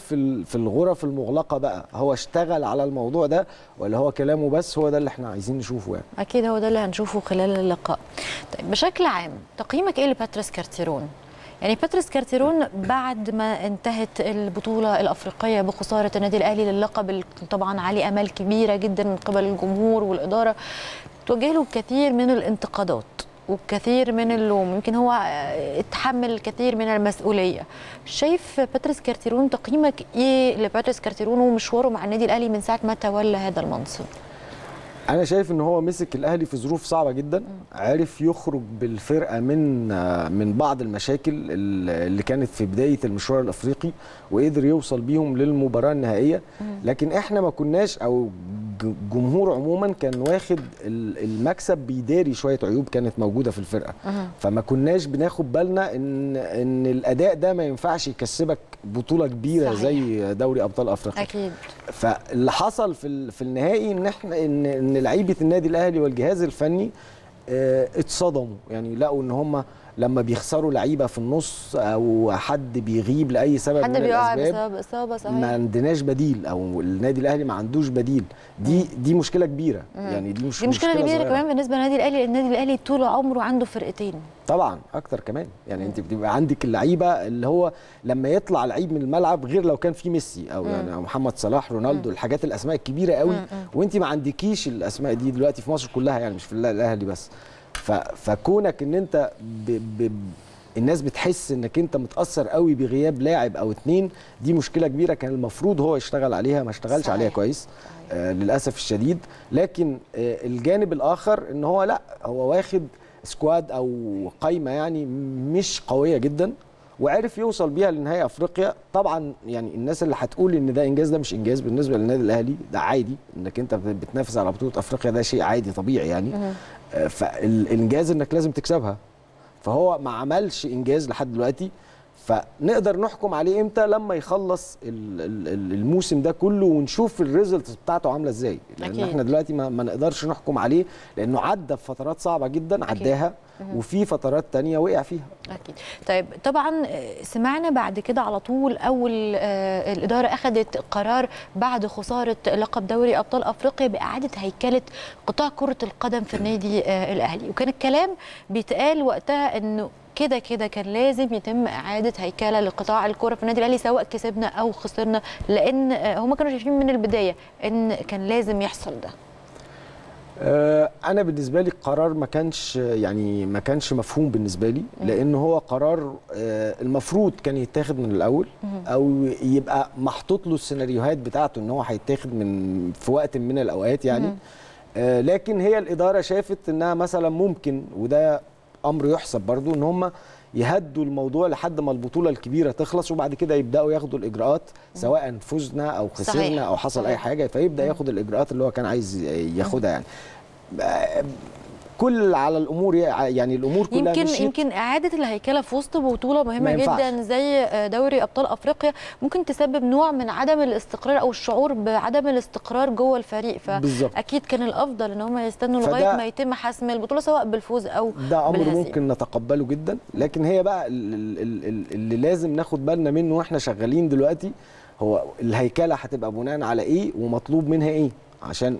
في الغرف المغلقه بقى هو اشتغل على الموضوع ده ولا هو كلامه بس؟ هو ده اللي احنا عايزين نشوفه يعني. اكيد هو ده اللي هنشوفه خلال اللقاء. طيب بشكل عام تقييمك ايه لباتريس كارتيرون؟ يعني باتريس كارتيرون بعد ما انتهت البطوله الافريقيه بخساره النادي الاهلي للقب اللي طبعا عليه امال كبيره جدا من قبل الجمهور والاداره، توجه له الكثير من الانتقادات وكثير من اللوم، يمكن هو اتحمل الكثير من المسؤوليه. شايف باتريس كارتيرون، تقييمك ايه لباتريس كارتيرون ومشواره مع النادي الاهلي من ساعه ما تولى هذا المنصب؟ انا شايف ان هو مسك الاهلي في ظروف صعبه جدا، عرف يخرج بالفرقه من بعض المشاكل اللي كانت في بدايه المشوار الافريقي، وقدر يوصل بيهم للمباراه النهائيه. لكن احنا ما كناش، او الجمهور عموما كان واخد المكسب بيداري شويه عيوب كانت موجوده في الفرقه، فما كناش بناخد بالنا ان الاداء ده ما ينفعش يكسبك بطوله كبيره صحيح. زي دوري ابطال افريقيا اكيد. فاللي حصل في النهائي ان احنا ان لعيبه النادي الاهلي والجهاز الفني اتصدموا يعني، لقوا ان هم لما بيخسروا لعيبه في النص او حد بيغيب لاي سبب من الاسباب، حد بيقع بسبب اصابه صحيح، ما عندناش بديل او النادي الاهلي ما عندوش بديل. دي مشكله كبيره يعني، دي مشكله كبيره كمان بالنسبه للنادي الاهلي. النادي الاهلي طول عمره عنده فرقتين طبعا اكتر كمان يعني. انت بتبقى عندك اللعيبه اللي هو لما يطلع لعيب من الملعب، غير لو كان في ميسي او يعني او محمد صلاح، رونالدو، الحاجات الاسماء الكبيره قوي، وانت ما عندكيش الاسماء دي دلوقتي في مصر كلها يعني، مش في الاهلي بس. فكونك ان انت الناس بتحس انك انت متاثر قوي بغياب لاعب او اتنين، دي مشكله كبيره كان المفروض هو يشتغل عليها، ما اشتغلش عليها كويس للاسف الشديد. لكن الجانب الاخر ان هو لا، هو واخد سكواد او قايمه يعني مش قويه جدا، وعرف يوصل بيها لنهائي افريقيا. طبعا يعني الناس اللي هتقول ان ده انجاز، ده مش انجاز بالنسبه للنادي الاهلي، ده عادي انك انت بتنافس على بطوله افريقيا، ده شيء عادي طبيعي يعني. فالانجاز انك لازم تكسبها، فهو ما عملش انجاز لحد دلوقتي. فنقدر نحكم عليه امتى؟ لما يخلص الموسم ده كله ونشوف الريزلتس بتاعته عامله ازاي، لان احنا دلوقتي ما نقدرش نحكم عليه، لانه عدى في فترات صعبه جدا عداها، وفي فترات تانية وقع فيها. اكيد. طيب طبعا سمعنا بعد كده على طول اول الاداره اخذت قرار بعد خساره لقب دوري ابطال افريقيا باعاده هيكله قطاع كره القدم في النادي الاهلي، وكان الكلام بيتقال وقتها انه كده كده كان لازم يتم إعادة هيكلة لقطاع الكرة في النادي الأهلي سواء كسبنا أو خسرنا، لأن هم كانوا شايفين من البداية إن كان لازم يحصل ده. أنا بالنسبة لي القرار ما كانش مفهوم بالنسبة لي، لأن هو قرار المفروض كان يتاخد من الأول، أو يبقى محطوط له السيناريوهات بتاعته إن هو هيتاخد في وقت من الأوقات يعني. لكن هي الإدارة شافت إنها مثلا ممكن، وده امر يحسب برضو، ان هم يهدوا الموضوع لحد ما البطوله الكبيره تخلص، وبعد كده يبداوا ياخدوا الاجراءات، سواء فزنا او خسرنا صحيح. او حصل اي حاجه، فيبدا ياخد الاجراءات اللي هو كان عايز ياخدها يعني. كل على الامور يعني، الامور كلها يمكن اعاده الهيكله في وسط بطوله مهمه جدا زي دوري ابطال افريقيا ممكن تسبب نوع من عدم الاستقرار او الشعور بعدم الاستقرار جوه الفريق، فاكيد كان الافضل ان هم يستنوا لغايه ما يتم حسم البطوله سواء بالفوز او بالهزيمه. ده امر ممكن نتقبله جدا، لكن هي بقى اللي لازم ناخد بالنا منه واحنا شغالين دلوقتي، هو الهيكله هتبقى بناء على ايه ومطلوب منها ايه، عشان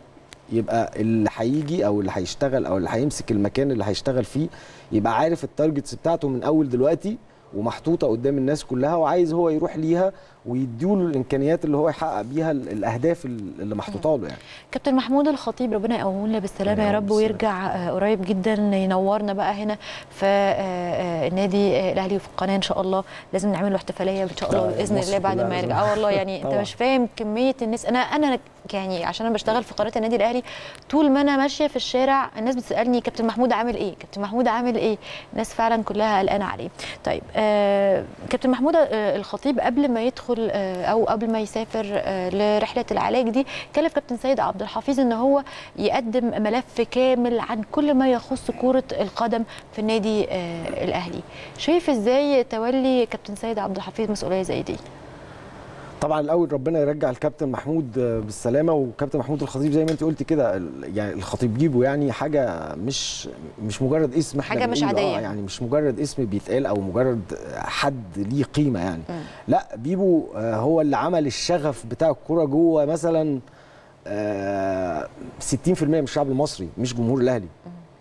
يبقى اللي هيجي او اللي هيشتغل او اللي هيمسك المكان اللي هيشتغل فيه يبقى عارف التارجتس بتاعته من اول دلوقتي، ومحطوطه قدام الناس كلها، وعايز هو يروح ليها، ويديله الامكانيات اللي هو يحقق بيها الاهداف اللي محطوطه له يعني. كابتن محمود الخطيب ربنا يقومنا بالسلامه يا رب، ويرجع قريب جدا ينورنا بقى هنا في النادي الاهلي وفي القناه ان شاء الله. لازم نعمل له احتفاليه ان شاء الله باذن الله بعد ما يرجع. والله يعني انت مش فاهم كميه الناس. انا يعني عشان انا بشتغل في قناه النادي الاهلي، طول ما انا ماشيه في الشارع الناس بتسالني كابتن محمود عامل ايه؟ كابتن محمود عامل ايه؟ الناس فعلا كلها قلقانه عليه. طيب كابتن محمود الخطيب قبل ما يدخل او قبل ما يسافر لرحله العلاج دي، كلف كابتن سيد عبد الحفيظ ان هو يقدم ملف كامل عن كل ما يخص كره القدم في النادي الاهلي. شايف ازاي تولي كابتن سيد عبد الحفيظ مسؤوليه زي دي؟ طبعا الاول ربنا يرجع الكابتن محمود بالسلامه. وكابتن محمود الخطيب زي ما انت قلتي كده، يعني الخطيب جيبه يعني حاجه مش مجرد اسم، حاجه مش عاديه يعني، مش مجرد اسم بيتقال او مجرد حد ليه قيمه يعني. لا، بيبو هو اللي عمل الشغف بتاع الكوره جوه مثلا 60% من الشعب المصري، مش جمهور الاهلي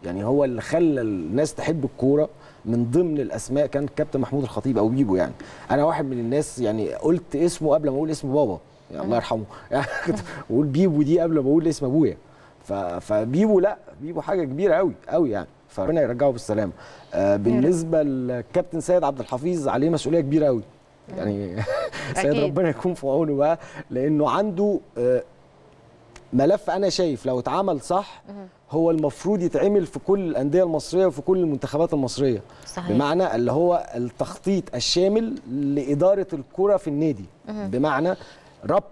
يعني. هو اللي خلى الناس تحب الكوره، من ضمن الاسماء كان كابتن محمود الخطيب او بيبو يعني. انا واحد من الناس يعني قلت اسمه قبل ما اقول اسم بابا يعني، الله يرحمه يعني، كنت بقول بيبو دي قبل ما اقول اسم ابويا. فبيبو، لا بيبو حاجه كبيره قوي قوي يعني، فربنا يرجعه بالسلامه. بالنسبه للكابتن سيد عبد الحفيظ، عليه مسؤوليه كبيره قوي يعني. سيد ربنا يكون في عونه بقى، لانه عنده ملف انا شايف لو اتعمل صح هو المفروض يتعمل في كل الانديه المصريه وفي كل المنتخبات المصريه. صحيح. بمعنى اللي هو التخطيط الشامل لاداره الكره في النادي، بمعنى ربط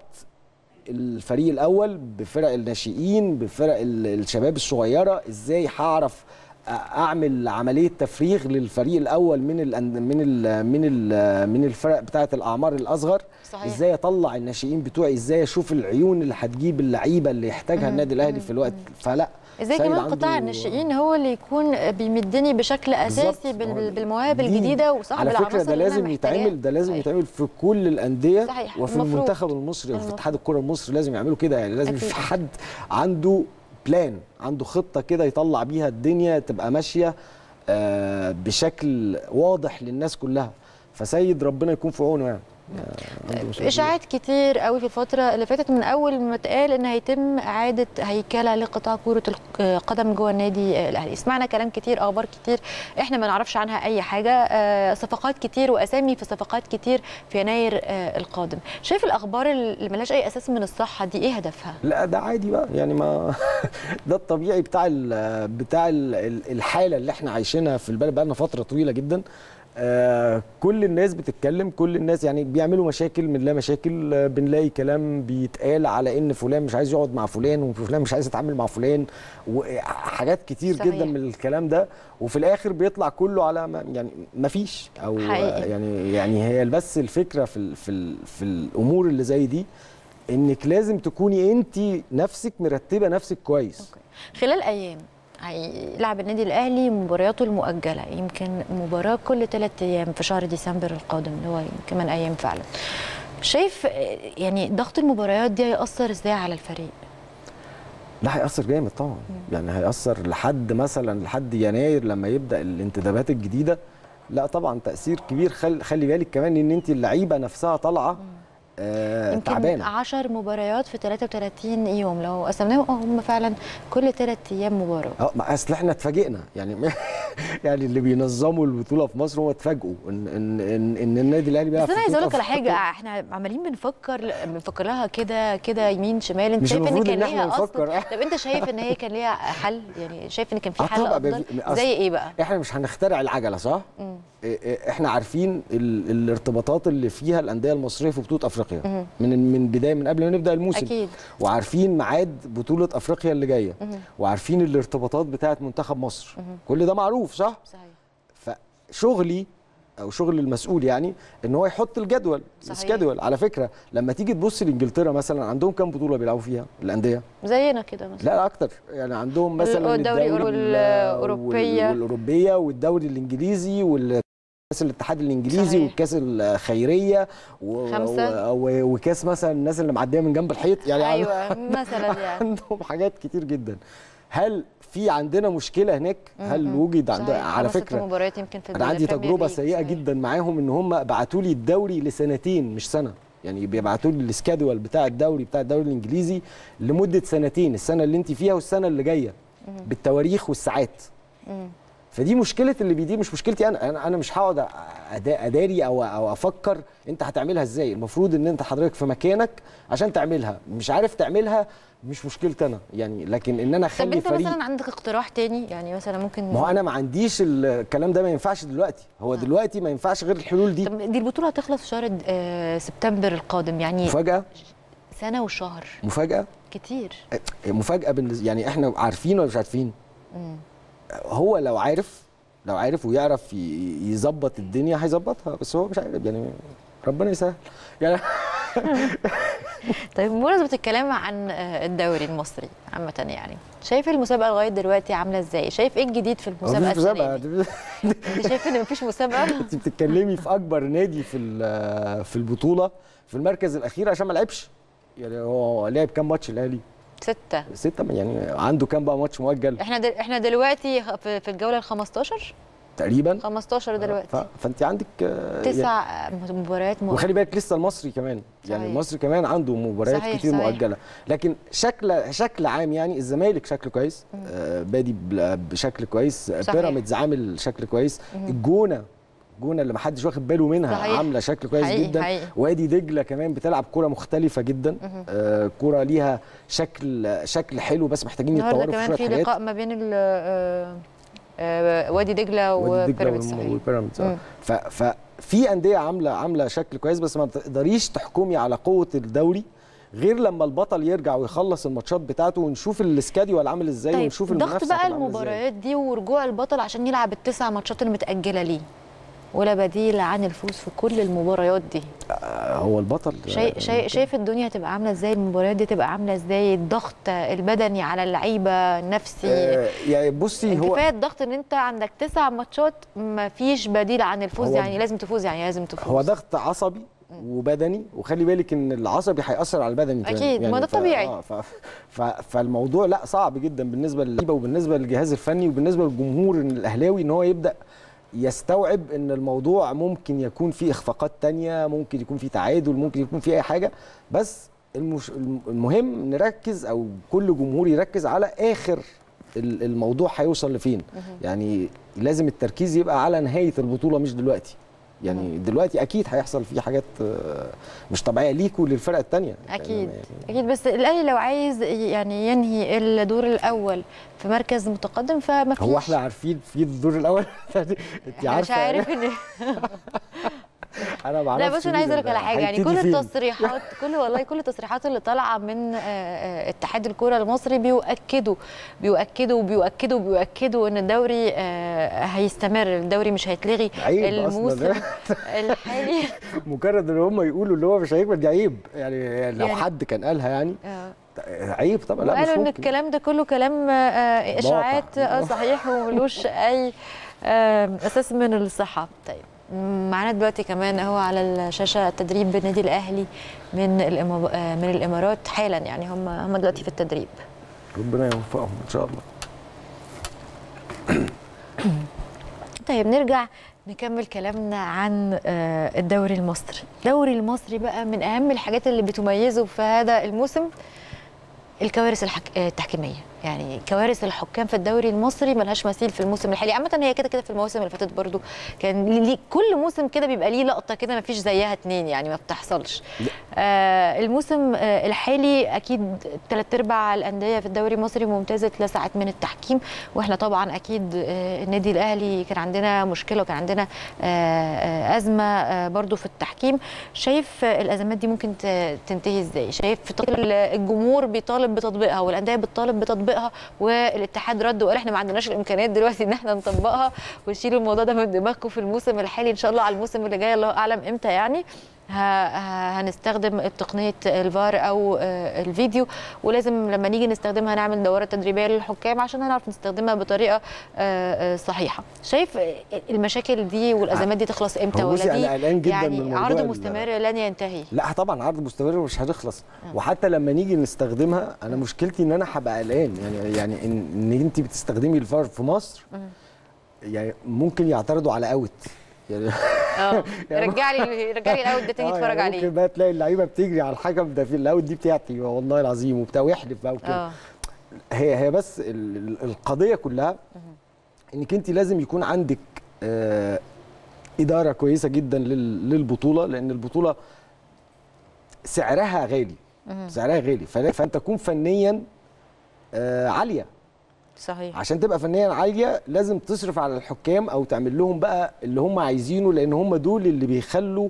الفريق الاول بفرق الناشئين بفرق الشباب الصغيره، ازاي هعرف اعمل عمليه تفريغ للفريق الاول من ال من ال من ال من الفرق بتاعه الاعمار الاصغر. صحيح. ازاي اطلع الناشئين بتوعي، ازاي اشوف العيون اللي هتجيب اللعيبه اللي يحتاجها النادي الاهلي في الوقت. فلا، ازاي كمان قطاع الناشئين هو اللي يكون بيمدني بشكل اساسي بالمواهب الجديده وصاحب العناصر. على فكره ده لازم يتعمل، ده لازم يتعمل في كل الانديه. صحيح. وفي المنتخب المصري وفي اتحاد الكره المصري لازم يعملوا كده يعني. لازم في حد عنده بلان، عنده خطه كده يطلع بيها الدنيا تبقى ماشيه بشكل واضح للناس كلها. فسيد ربنا يكون في عونه يعني. اشاعات كتير قوي في الفتره اللي فاتت، من اول ما اتقال ان هيتم اعاده هيكله لقطاع كره القدم جوه النادي الاهلي، سمعنا كلام كتير، اخبار كتير احنا ما نعرفش عنها اي حاجه، صفقات كتير واسامي في صفقات كتير في يناير القادم. شايف الاخبار اللي ملهاش اي اساس من الصحه دي ايه هدفها؟ لا ده عادي بقى يعني، ما ده الطبيعي بتاع الحاله اللي احنا عايشينها في البلد بقى لنا فتره طويله جدا. كل الناس بتتكلم، كل الناس يعني بيعملوا مشاكل من لا مشاكل، بنلاقي كلام بيتقال على ان فلان مش عايز يقعد مع فلان وفلان مش عايز يتعامل مع فلان وحاجات كتير صحيح. جدا من الكلام ده، وفي الاخر بيطلع كله على ما يعني ما فيش او حقيقي. يعني هي بس الفكره في الامور اللي زي دي انك لازم تكوني انت نفسك مرتبه نفسك كويس. أوكي. خلال ايام هيلعب النادي الاهلي مبارياته المؤجله، يمكن مباراه كل 3 ايام في شهر ديسمبر القادم اللي هو كمان ايام فعلا. شايف يعني ضغط المباريات دي هيأثر ازاي على الفريق؟ لا هيأثر جامد طبعا، يعني هيأثر لحد يناير لما يبدا الانتدابات الجديده. لا طبعا تأثير كبير. خلي بالك كمان ان انت اللعيبه نفسها طالعه يمكن 10 مباريات في 33 يوم لو قسمناهم هم فعلا كل 3 ايام مباراه. ما اصل احنا اتفاجئنا يعني يعني اللي بينظموا البطوله في مصر هم اتفاجئوا ان النادي الاهلي بيلعب. بس انا عايز اقول لك على حاجه، احنا عمالين بنفكر لها كده كده يمين شمال. انت شايف ان كان ليها اصلا؟ طب انت شايف ان هي كان ليها حل؟ يعني شايف ان كان في حل افضل زي ايه بقى؟ احنا مش هنخترع العجله صح؟ احنا عارفين الارتباطات اللي فيها الانديه المصريه في بطوله افريقيا من قبل ما نبدا الموسم أكيد. وعارفين ميعاد بطوله افريقيا اللي جايه وعارفين الارتباطات بتاعه منتخب مصر كل ده معروف صح؟ صحيح. فشغلي او شغل المسؤول يعني ان هو يحط الجدول السكادول. على فكره لما تيجي تبص لانجلترا مثلا عندهم كام بطوله بيلعبوا فيها الانديه زينا كده مثلا؟ لا اكتر يعني، عندهم مثلا الدوري الاوروبيه والدوري الانجليزي كاس الاتحاد الانجليزي صحيح. والكاس الخيريه وكاس مثلا الناس اللي معديه من جنب الحيط يعني ايوه مثلا يعني عندهم حاجات كتير جدا. هل في عندنا مشكله هناك؟ هل وجد عندنا على فكره مباريات يمكن في عندي تجربه سيئه جدا معاهم ان هم بعتوا لي الدوري لسنتين مش سنه، يعني بيبعتوا لي السكادول بتاع الدوري الانجليزي لمده سنتين، السنه اللي انت فيها والسنه اللي جايه بالتواريخ والساعات. فدي مشكله اللي بيدير، مش مشكلتي انا مش هقعد اداري او افكر انت هتعملها ازاي. المفروض ان انت حضرتك في مكانك عشان تعملها، مش عارف تعملها مش مشكلتي انا يعني، لكن ان انا اخلي فريق. طب انت مثلا عندك اقتراح تاني يعني مثلا ممكن؟ ما هو انا ما عنديش الكلام ده، ما ينفعش دلوقتي، هو دلوقتي ما ينفعش غير الحلول دي. طب دي البطوله هتخلص في شهر سبتمبر القادم يعني مفاجاه سنه وشهر مفاجاه كتير مفاجاه يعني احنا عارفين ولا مش عارفين؟ هو لو عارف ويعرف يظبط الدنيا هيظبطها، بس هو مش عارف يعني ربنا يسهل يعني طيب بمناسبة الكلام عن الدوري المصري عامة يعني، شايف المسابقة لغاية دلوقتي عاملة ازاي؟ شايف ايه الجديد في المسابقة السنة دي؟ انت شايف ان مفيش مسابقة؟ انت بتتكلمي في أكبر نادي في البطولة في المركز الأخير عشان ما لعبش، يعني هو لعب كام ماتش الأهلي؟ 6 يعني عنده كام بقى ماتش مؤجل؟ احنا دلوقتي في الجوله ال 15 تقريبا 15 دلوقتي فانت عندك 9 مباريات مؤجله، وخلي بالك لسه المصري كمان يعني صحيح. المصري كمان عنده مباريات صحيح كتير صحيح. مؤجله، لكن شكل عام يعني الزمالك شكله كويس، بادي بشكل كويس، بيراميدز عامل شكل كويس، الجونه اللي ما حدش واخد باله منها صحيح. عامله شكل كويس حقيقي جدا حقيقي. وادي دجله كمان بتلعب كوره مختلفه جدا، كوره ليها شكل حلو بس محتاجين يتطوروا في شويه حاجات. كمان في لقاء ما بين وادي دجله وبيراميدز ففي انديه عامله شكل كويس، بس ما تقدريش تحكمي على قوه الدوري غير لما البطل يرجع ويخلص الماتشات بتاعته ونشوف السكاديول عامل ازاي. طيب ونشوف ضغط بقى المباريات دي ورجوع البطل عشان يلعب ال9 ماتشات المتاجله ليه ولا بديل عن الفوز في كل المباريات دي. هو البطل شايف الدنيا هتبقى عامله ازاي، المباريات دي تبقى عامله ازاي، الضغط البدني على اللعيبه النفسي يعني بصي هو كفايه الضغط ان انت عندك 9 ماتشات ما فيش بديل عن الفوز، يعني لازم تفوز هو ضغط عصبي وبدني، وخلي بالك ان العصبي هيأثر على البدني اكيد يعني ما ده طبيعي. فالموضوع لا صعب جدا بالنسبه للعيبه وبالنسبه للجهاز الفني وبالنسبه للجمهور الاهلاوي ان هو يبدا يستوعب ان الموضوع ممكن يكون فيه اخفاقات تانية، ممكن يكون فيه تعادل، ممكن يكون فيه اي حاجه، بس المهم نركز او كل جمهور يركز على اخر الموضوع هيوصل لفين. يعني لازم التركيز يبقى على نهايه البطوله مش دلوقتي. يعني دلوقتي اكيد هيحصل فيه حاجات مش طبيعيه ليكوا وللفرقه الثانيه اكيد اكيد، بس الاهلي لو عايز يعني ينهي الدور الاول في مركز متقدم فما فيش. هو احنا عارفين في الدور الاول؟ انت عارفه؟ مش عارف ان انا ما اعرفش. لا بس انا عايز اقول لك على حاجه، يعني كل التصريحات كل التصريحات اللي طالعه من اتحاد الكوره المصري بيؤكدوا ان الدوري هيستمر، الدوري مش هيتلغي الموسم الحالي. مجرد ان هم يقولوا اللي هو مش هيكمل دي عيب، يعني لو حد كان قالها يعني عيب طبعا. لا مش ممكن. ان الكلام ده كله كلام اشاعات صحيح وملوش اي اساس من الصحه. طيب معانا دلوقتي كمان اهو على الشاشه تدريب النادي الاهلي من الامارات حالا، يعني هم دلوقتي في التدريب. ربنا يوفقهم ان شاء الله. طيب نرجع نكمل كلامنا عن الدوري المصري. الدوري المصري بقى من اهم الحاجات اللي بتميزه في هذا الموسم الكوارث التحكيميه، يعني كوارث الحكام في الدوري المصري ملهاش مثيل في الموسم الحالي. عامه هي كده كده في المواسم اللي فاتت برضو كان ليه كل موسم كده بيبقى ليه لقطه كده مفيش زيها اتنين، يعني ما بتحصلش. الموسم الحالي اكيد 3/4 الانديه في الدوري المصري ممتازه اتلسعت من التحكيم، واحنا طبعا اكيد النادي الاهلي كان عندنا مشكله وكان عندنا ازمه برضو في التحكيم. شايف الازمات دي ممكن تنتهي ازاي؟ شايف الجمهور بيطالب بتطبيقها والانديه بتطالب بتطبيقها والاتحاد رد وقال احنا ما عندناش الامكانيات دلوقتي ان احنا نطبقها، وتشيلوا الموضوع ده من دماغكم في الموسم الحالي ان شاء الله. على الموسم اللي جاي الله اعلم امتى يعني هنستخدم تقنيه الفار او الفيديو، ولازم لما نيجي نستخدمها نعمل دوره تدريبيه للحكام عشان هنعرف نستخدمها بطريقه صحيحه. شايف المشاكل دي والازمات دي تخلص امتى ولا دي يعني عرض مستمر لن ينتهي؟ لا طبعا عرض مستمر ومش هتخلص. وحتى لما نيجي نستخدمها انا مشكلتي ان انا هبقى قلقان، يعني ان انت بتستخدمي الفار في مصر يعني ممكن يعترضوا على اوت. رجع لي الاوت ده تاني اتفرج عليه. ممكن بقى تلاقي اللعيبه بتجري على الحكم ده في الاوت دي بتاعتي والله العظيم وبتاع ويحلف بقى وكده. هي بس القضيه كلها انك انت لازم يكون عندك اداره كويسه جدا للبطوله، لان البطوله سعرها غالي فانت تكون فنيا عاليه. صحيح. عشان تبقى فنيا عاليه لازم تصرف على الحكام او تعمل لهم بقى اللي هم عايزينه، لان هم دول اللي بيخلوا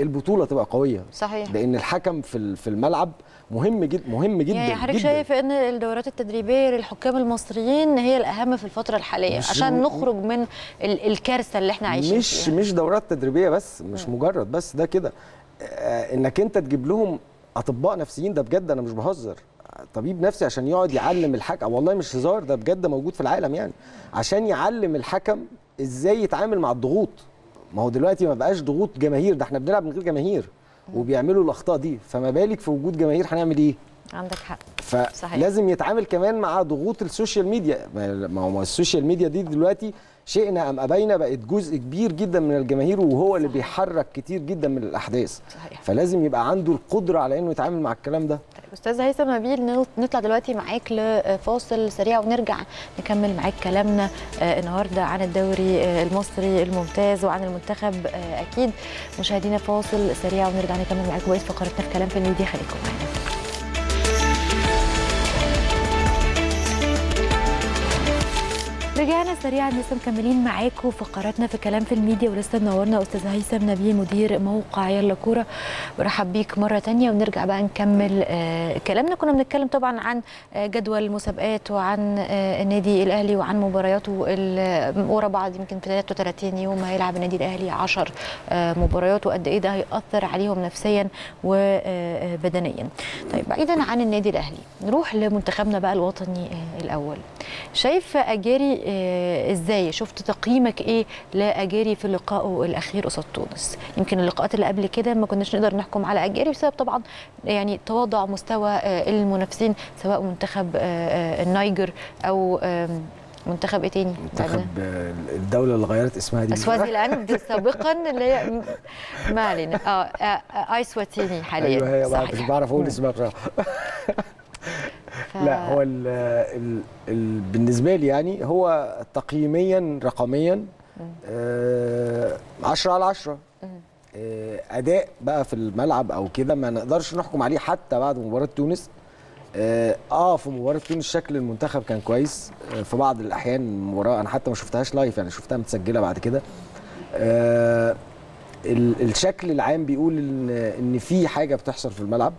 البطوله تبقى قويه. صحيح. لان الحكم في الملعب مهم جدا مهم جدا. يعني حضرتك شايف ان الدورات التدريبيه للحكام المصريين هي الاهم في الفتره الحاليه عشان نخرج من الكارثه اللي احنا عايشين فيها؟ مش دورات تدريبيه بس، مش مجرد بس ده كده، انك انت تجيب لهم اطباء نفسيين، ده بجد انا مش بهزر، طبيب نفسي عشان يقعد يعلم الحكم، والله مش هزار، ده بجد موجود في العالم، يعني عشان يعلم الحكم ازاي يتعامل مع الضغوط. ما هو دلوقتي ما بقاش ضغوط جماهير، ده احنا بنلعب من غير جماهير وبيعملوا الاخطاء دي، فما بالك في وجود جماهير هنعمل ايه؟ عندك حق. فلازم يتعامل كمان مع ضغوط السوشيال ميديا. ما هو السوشيال ميديا دي دلوقتي شئنا ام ابينا بقت جزء كبير جدا من الجماهير، وهو اللي بيحرك كتير جدا من الاحداث. صحيح. فلازم يبقى عنده القدره على انه يتعامل مع الكلام ده. استاذ هيثم نبيل، نطلع دلوقتي معاك لفاصل سريع ونرجع نكمل معاك كلامنا النهارده عن الدوري المصري الممتاز وعن المنتخب. اكيد مشاهدينا، فاصل سريع ونرجع نكمل معاكم بقيه فقراتنا في كلام في الميديا. خليكم معانا. رجعنا سريعا لسه مكملين معاكم فقراتنا في كلام في الميديا، ولسه منورنا استاذ هيثم نبيل مدير موقع يلا كورة. برحب بيك مره ثانيه، ونرجع بقى نكمل كلامنا. كنا بنتكلم طبعا عن جدول المسابقات وعن النادي الاهلي وعن مبارياته ورا بعض، يمكن في 33 يوم هيلعب النادي الاهلي 10 مباريات، وقد ايه ده هيأثر عليهم نفسيا وبدنيا. طيب بعيدا عن النادي الاهلي نروح لمنتخبنا بقى الوطني الاول. شايف أجاري ازاي؟ شفت تقييمك ايه لأجاري في لقائه الاخير قصاد تونس؟ يمكن اللقاءات اللي قبل كده ما كناش نقدر نحكم على أجاري بسبب طبعا يعني تواضع مستوى المنافسين سواء منتخب النيجر او منتخب ايه تاني؟ منتخب الدولة اللي غيرت اسمها دي سوازيلاند سابقا اللي هي ما علينا ايسواتيني حاليا. ايوه هي بقى مش بعرف اقول اسمها بصراحة. لا هو ال بالنسبة لي يعني هو تقييميا رقميا 10/10. أداء بقى في الملعب أو كده ما نقدرش نحكم عليه حتى بعد مباراة تونس. في مباراة تونس شكل المنتخب كان كويس في بعض الأحيان. المباراة أنا حتى ما شفتهاش لايف، يعني شفتها متسجلة بعد كده. الشكل العام بيقول إن في حاجة بتحصل في الملعب،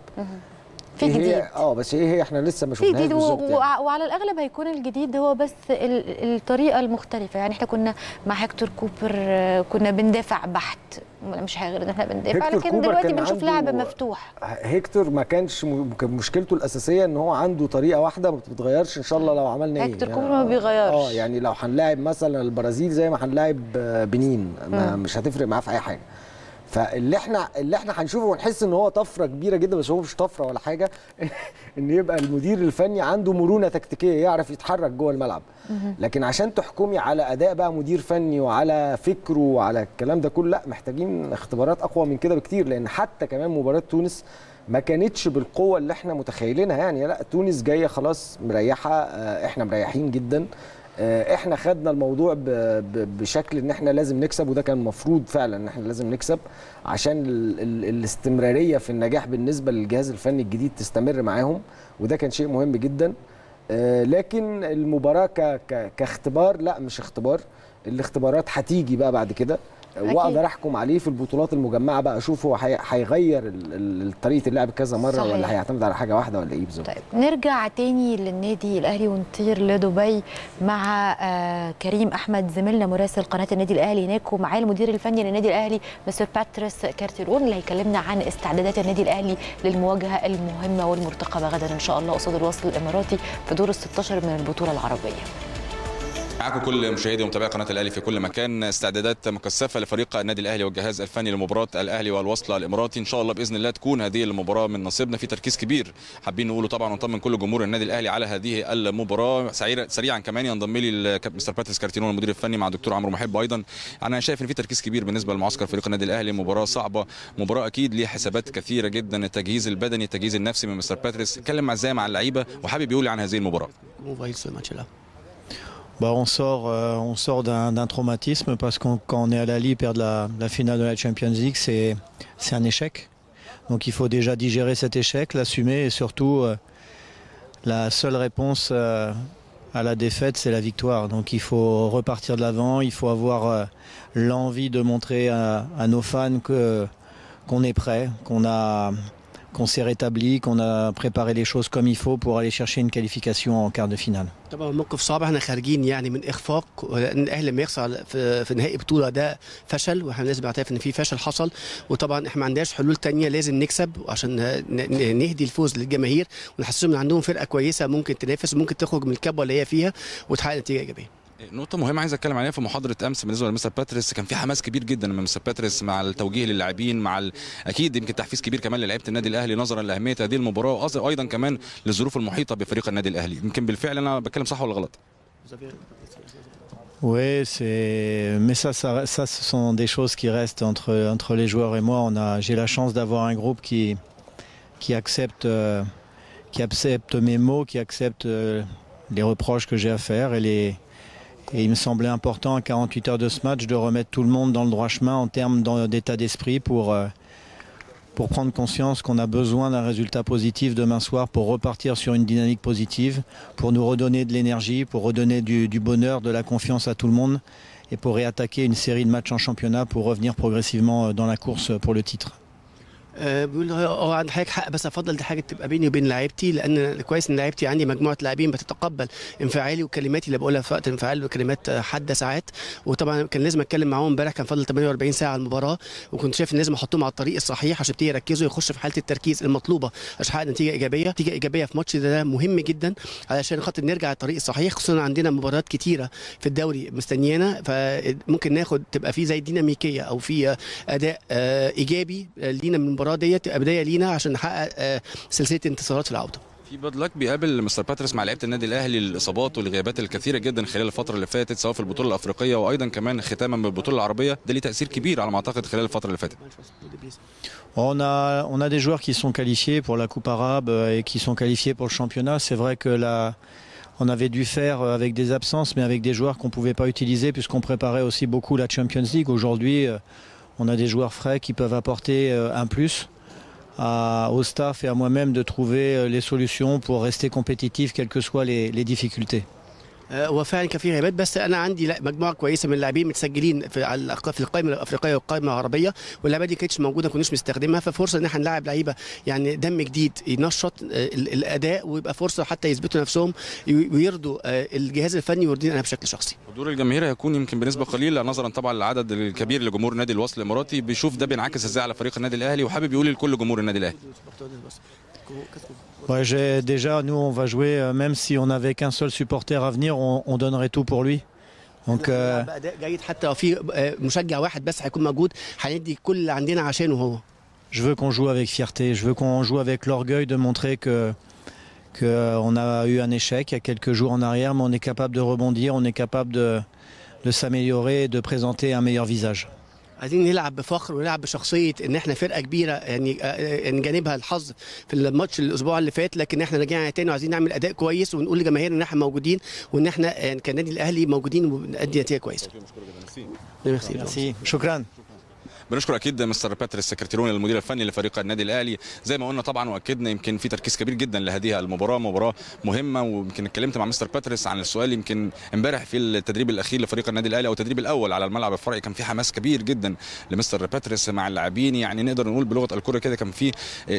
في جديد. بس ايه هي احنا لسه ما شفناهاش بالظبط يعني. وعلى الاغلب هيكون الجديد هو بس الطريقه المختلفه. يعني احنا كنا مع هيكتور كوبر كنا بندافع بحت، مش حاجه غير ان احنا بندافع، لكن دلوقتي بنشوف لعب مفتوح. هيكتور ما كانش مشكلته الاساسيه ان هو عنده طريقه واحده ما بتتغيرش. ان شاء الله لو عملنا ايه هيكتور كوبر ما بيغيرش. يعني لو هنلاعب مثلا البرازيل زي ما هنلاعب بنين مش هتفرق معاه في اي حاجه. فاللي احنا هنشوفه ونحس ان هو طفره كبيره جدا، بس هو مش طفره ولا حاجه. ان يبقى المدير الفني عنده مرونه تكتيكيه، يعرف يتحرك جوه الملعب. لكن عشان تحكمي على اداء بقى مدير فني وعلى فكره وعلى الكلام ده كله، لا محتاجين اختبارات اقوى من كده بكتير. لان حتى كمان مباراه تونس ما كانتش بالقوه اللي احنا متخيلينها. يعني لا تونس جايه خلاص مريحه، احنا مريحين جدا. احنا خدنا الموضوع بشكل ان احنا لازم نكسب، وده كان المفروض فعلا ان احنا لازم نكسب عشان الاستمراريه في النجاح بالنسبه للجهاز الفني الجديد تستمر معاهم، وده كان شيء مهم جدا. لكن المباراه كاختبار، لا مش اختبار. الاختبارات هتيجي بقى بعد كده، واقدر احكم عليه في البطولات المجمعه بقى، اشوف هو هيغير طريقه اللعب كذا مره صحيح، ولا هيعتمد على حاجه واحده ولا ايه بالظبط. طيب نرجع تاني للنادي الاهلي ونطير لدبي مع كريم احمد زميلنا مراسل قناه النادي الاهلي هناك، ومعاه المدير الفني للنادي الاهلي مستر باتريس كارتيرون اللي هيكلمنا عن استعدادات النادي الاهلي للمواجهه المهمه والمرتقبه غدا ان شاء الله قصاد الوصل الاماراتي في دور ال16 من البطوله العربيه. معاكم كل مشاهدي ومتابعي قناه الاهلي في كل مكان. استعدادات مكثفه لفريق النادي الاهلي والجهاز الفني لمباراه الاهلي والوصل الاماراتي، ان شاء الله باذن الله تكون هذه المباراه من نصيبنا. في تركيز كبير حابين نقوله طبعا ونطمن كل جمهور النادي الاهلي على هذه المباراه. سريعا كمان ينضم لي مستر باتريس كارتينون المدير الفني مع دكتور عمرو محب. ايضا انا شايف ان في تركيز كبير بالنسبه لمعسكر فريق النادي الاهلي، مباراه صعبه، مباراه اكيد ليها حسابات كثيره جدا، التجهيز البدني التجهيز النفسي من مستر باتريس. اتكلم ازاي مع اللعيبه وحابب يقول عن هذه المباراه. Bah, on sort d'un traumatisme parce qu'on quand on est à l'Ali, perdre la finale de la Champions League, c'est un échec. Donc il faut déjà digérer cet échec, l'assumer et surtout la seule réponse à la défaite, c'est la victoire. Donc il faut repartir de l'avant, il faut avoir l'envie de montrer à nos fans qu'on est prêt, qu'on s'est rétabli, qu'on a préparé les choses comme il faut pour aller chercher une qualification en quart de finale. طبعا موقف صعب، احنا خارجين يعني من اخفاق، لان الاهلي لما يخسر في نهائي بطوله ده فشل، واحنا لازم نعترف ان في فشل حصل. وطبعا احنا ما عندناش حلول ثانيه، لازم نكسب عشان نهدي الفوز للجماهير ونحسسهم ان عندهم فرقه كويسه ممكن تنافس، ممكن تخرج من الكبوه اللي هي فيها وتحقق نتيجه ايجابيه. نقطة مهمة عايز اتكلم عليها في محاضرة امس بالنسبة لمستر باتريس، كان في حماس كبير جدا من مستر باتريس مع التوجيه للاعبين، مع اكيد يمكن تحفيز كبير كمان للاعيبة النادي الاهلي نظرا لاهمية هذه المباراة، وايضا كمان للظروف المحيطة بفريق النادي الاهلي. يمكن بالفعل انا بتكلم صح ولا غلط؟ Oui, mais ça ce sont des choses qui restent entre les joueurs et moi. J'ai la chance d'avoir un groupe qui accepte mes mots, qui accepte les reproches que j'ai à faire et les. Et il me semblait important à 48 heures de ce match de remettre tout le monde dans le droit chemin en termes d'état d'esprit pour prendre conscience qu'on a besoin d'un résultat positif demain soir pour repartir sur une dynamique positive, pour nous redonner de l'énergie, pour redonner du bonheur, de la confiance à tout le monde et pour réattaquer une série de matchs en championnat pour revenir progressivement dans la course pour le titre. بيقول عندك حق، بس افضل دي حاجه تبقى بيني وبين لعيبتي، لان كويس ان لعيبتي عندي مجموعه لاعبين بتتقبل انفعالي وكلماتي اللي بقولها في وقت انفعال وكلمات حاده ساعات. وطبعا كان لازم اتكلم معاهم امبارح، كان فاضل 48 ساعه على المباراه، وكنت شايف ان لازم احطهم على الطريق الصحيح عشان يبتدي يركزوا ويخشوا في حاله التركيز المطلوبه عشان نحقق نتيجه ايجابيه. نتيجه ايجابيه في ماتش ده مهم جدا علشان خاطر نرجع على الطريق الصحيح، خصوصا عندنا مباريات كتيره في الدوري مستنيانا، فممكن ناخد تبقى في زي ديناميكيه او في اداء ايجابي لينا من ديت بداية لينا عشان نحقق سلسلة انتصارات في العودة. في بادلاك بيقابل مستر باتريس مع لعيبه النادي الاهلي الاصابات والغيابات الكثيره جدا خلال الفتره اللي فاتت، سواء في البطوله الافريقيه وايضا كمان ختاما بالبطوله العربيه. ده ليه تاثير كبير على ما اعتقد خلال الفتره اللي فاتت. On a des joueurs qui sont qualifiés pour la Coupe arabe et qui sont qualifiés pour le championnat. C'est vrai que on avait dû faire avec des absences, mais avec des joueurs qu'on pouvait pas utiliser puisqu'on préparait aussi beaucoup la Champions League. Aujourd'hui, on a des joueurs frais qui peuvent apporter un plus. Au staff et à moi-même de trouver les solutions pour rester compétitif quelles que soient les difficultés. وفعلا كان في غيابات، بس انا عندي مجموعه كويسه من اللاعبين متسجلين في القائمه الافريقيه والقائمه العربيه، واللاعبات دي كانتش موجوده ما كناش مستخدمها، ففرصه ان احنا نلاعب لعيبه يعني دم جديد ينشط الاداء ويبقى فرصه حتى يثبتوا نفسهم ويرضوا الجهاز الفني ويرضيني انا بشكل شخصي. حضور الجماهير هيكون يمكن بنسبه قليله نظرا طبعا للعدد الكبير لجمهور نادي الوصل الاماراتي، بيشوف ده بينعكس ازاي على فريق النادي الاهلي وحابب يقول لكل جمهور النادي الاهلي. Ouais, déjà, nous, on va jouer, même si on n'avait qu'un seul supporter à venir, on donnerait tout pour lui. Donc, je veux qu'on joue avec fierté, je veux qu'on joue avec l'orgueil de montrer qu'on a eu un échec il y a quelques jours en arrière, mais on est capable de rebondir, on est capable de s'améliorer et de présenter un meilleur visage. عايزين نلعب بفخر ونلعب بشخصيه ان احنا فرقه كبيره، يعني نجانبها الحظ في الماتش الاسبوع اللي فات، لكن احنا راجعين تاني وعايزين نعمل اداء كويس ونقول لجماهيرنا ان احنا موجودين وان احنا يعني كنادي الاهلي موجودين وبنأدي نتيجه كويسه. شكرا. بنشكر اكيد مستر باتريس كارتيرون المدير الفني لفريق النادي الاهلي. زي ما قلنا طبعا واكدنا يمكن في تركيز كبير جدا لهذه المباراه، مباراه مهمه، ويمكن اتكلمت مع مستر باتريس عن السؤال يمكن امبارح في التدريب الاخير لفريق النادي الاهلي او التدريب الاول على الملعب الفرعي. كان في حماس كبير جدا لمستر باتريس مع اللاعبين، يعني نقدر نقول بلغه الكره كده كان في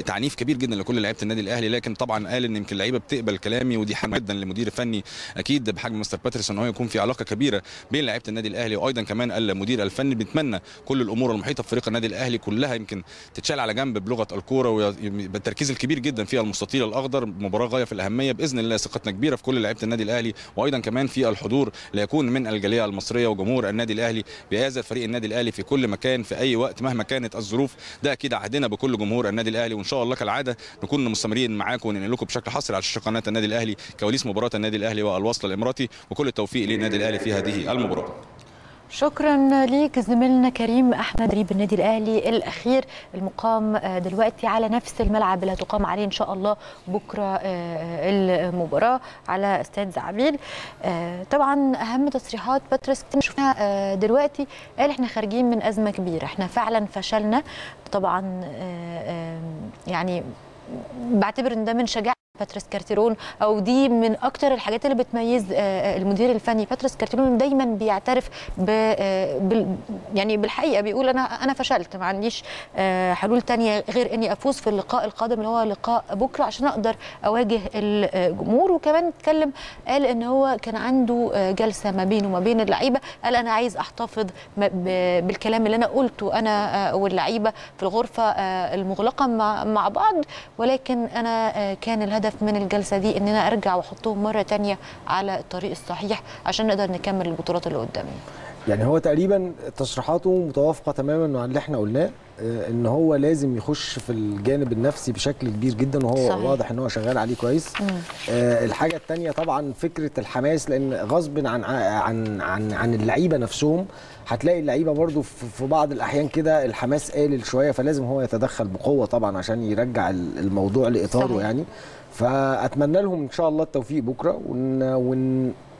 تعنيف كبير جدا لكل لعيبه النادي الاهلي، لكن طبعا قال ان يمكن اللعيبه بتقبل كلامي، ودي حاجه جدا لمدير فني اكيد بحجم مستر باتريس ان هو يكون في علاقه كبيره بين لعيبه النادي الاهلي وايضا كمان المدير الفني. بنتمنى كل الامور المحيطه فريق النادي الاهلي كلها يمكن تتشال على جنب بلغه الكوره والتركيز الكبير جدا فيها المستطيل الاخضر. مباراه غايه في الاهميه باذن الله، ثقتنا كبيره في كل لعيبه النادي الاهلي وايضا كمان في الحضور ليكون من الجاليه المصريه وجمهور النادي الاهلي بيعزل فريق النادي الاهلي في كل مكان في اي وقت مهما كانت الظروف. ده اكيد عهدنا بكل جمهور النادي الاهلي، وان شاء الله كالعاده نكون مستمرين معاكم وننقل لكم بشكل حصري على شاشه قناه النادي الاهلي كواليس مباراه النادي الاهلي والوصل الاماراتي، وكل التوفيق للنادي الاهلي في هذه المباراه. شكرا ليك زميلنا كريم احمد مدرب النادي الاهلي الاخير المقام دلوقتي على نفس الملعب اللي هتقام عليه ان شاء الله بكره المباراه على استاد زعبيل. طبعا اهم تصريحات باتريس شفناها دلوقتي، قال احنا خارجين من ازمه كبيره، احنا فعلا فشلنا. طبعا يعني بعتبر ان ده من شجاعه باتريس كارتيرون، او دي من اكتر الحاجات اللي بتميز المدير الفني باتريس كارتيرون. دايما بيعترف يعني بالحقيقه، بيقول انا فشلت، ما عنديش حلول تانية غير اني افوز في اللقاء القادم اللي هو لقاء بكره عشان اقدر اواجه الجمهور. وكمان اتكلم قال ان هو كان عنده جلسه ما بينه وما بين اللعيبه، قال انا عايز احتفظ بالكلام اللي انا قلته انا واللعيبه في الغرفه المغلقه مع بعض، ولكن انا كان الهدف من الجلسه دي ان انا ارجع واحطهم مره تانية على الطريق الصحيح عشان نقدر نكمل البطولات اللي قدامنا. يعني هو تقريبا تصريحاته متوافقه تماما مع اللي احنا قلناه، ان هو لازم يخش في الجانب النفسي بشكل كبير جدا، وهو صحيح. واضح ان هو شغال عليه كويس. الحاجه الثانيه طبعا فكره الحماس، لان غصب عن اللعيبه نفسهم هتلاقي اللعيبه برضو في بعض الاحيان كده الحماس قليل شويه، فلازم هو يتدخل بقوه طبعا عشان يرجع الموضوع لاطاره صحيح. يعني فاتمنى لهم ان شاء الله التوفيق بكره،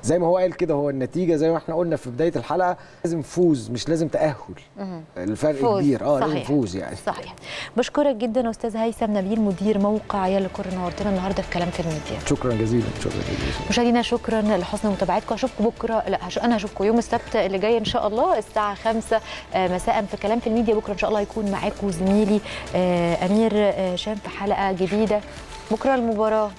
زي ما هو قال كده هو النتيجه زي ما احنا قلنا في بدايه الحلقه لازم فوز مش لازم تاهل. الفرق فوز. كبير لازم فوز يعني صحيح. بشكرك جدا استاذ هيثم نبيل مدير موقع يلا كورة، نورتنا النهارده في كلام في الميديا. شكرا جزيلا. مشاهدينا شكرا لحسن متابعتكم، اشوفكم بكره، انا اشوفكم يوم السبت اللي جاي ان شاء الله الساعه 5 مساء في كلام في الميديا. بكره ان شاء الله هيكون معاكم زميلي امير شام في حلقه جديده. بكره المباراه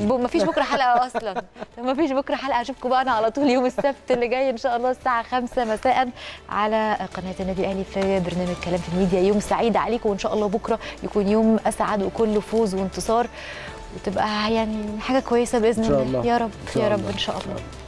مفيش بكره حلقه اصلا، مفيش بكره حلقه. هشوفكم بقى انا على طول يوم السبت اللي جاي ان شاء الله الساعه 5 مساء على قناه النادي الاهلي في برنامج كلام في الميديا. يوم سعيد عليكم، وان شاء الله بكره يكون يوم اسعد وكله فوز وانتصار، وتبقى يعني حاجه كويسه باذن الله. يا رب يا رب ان شاء الله.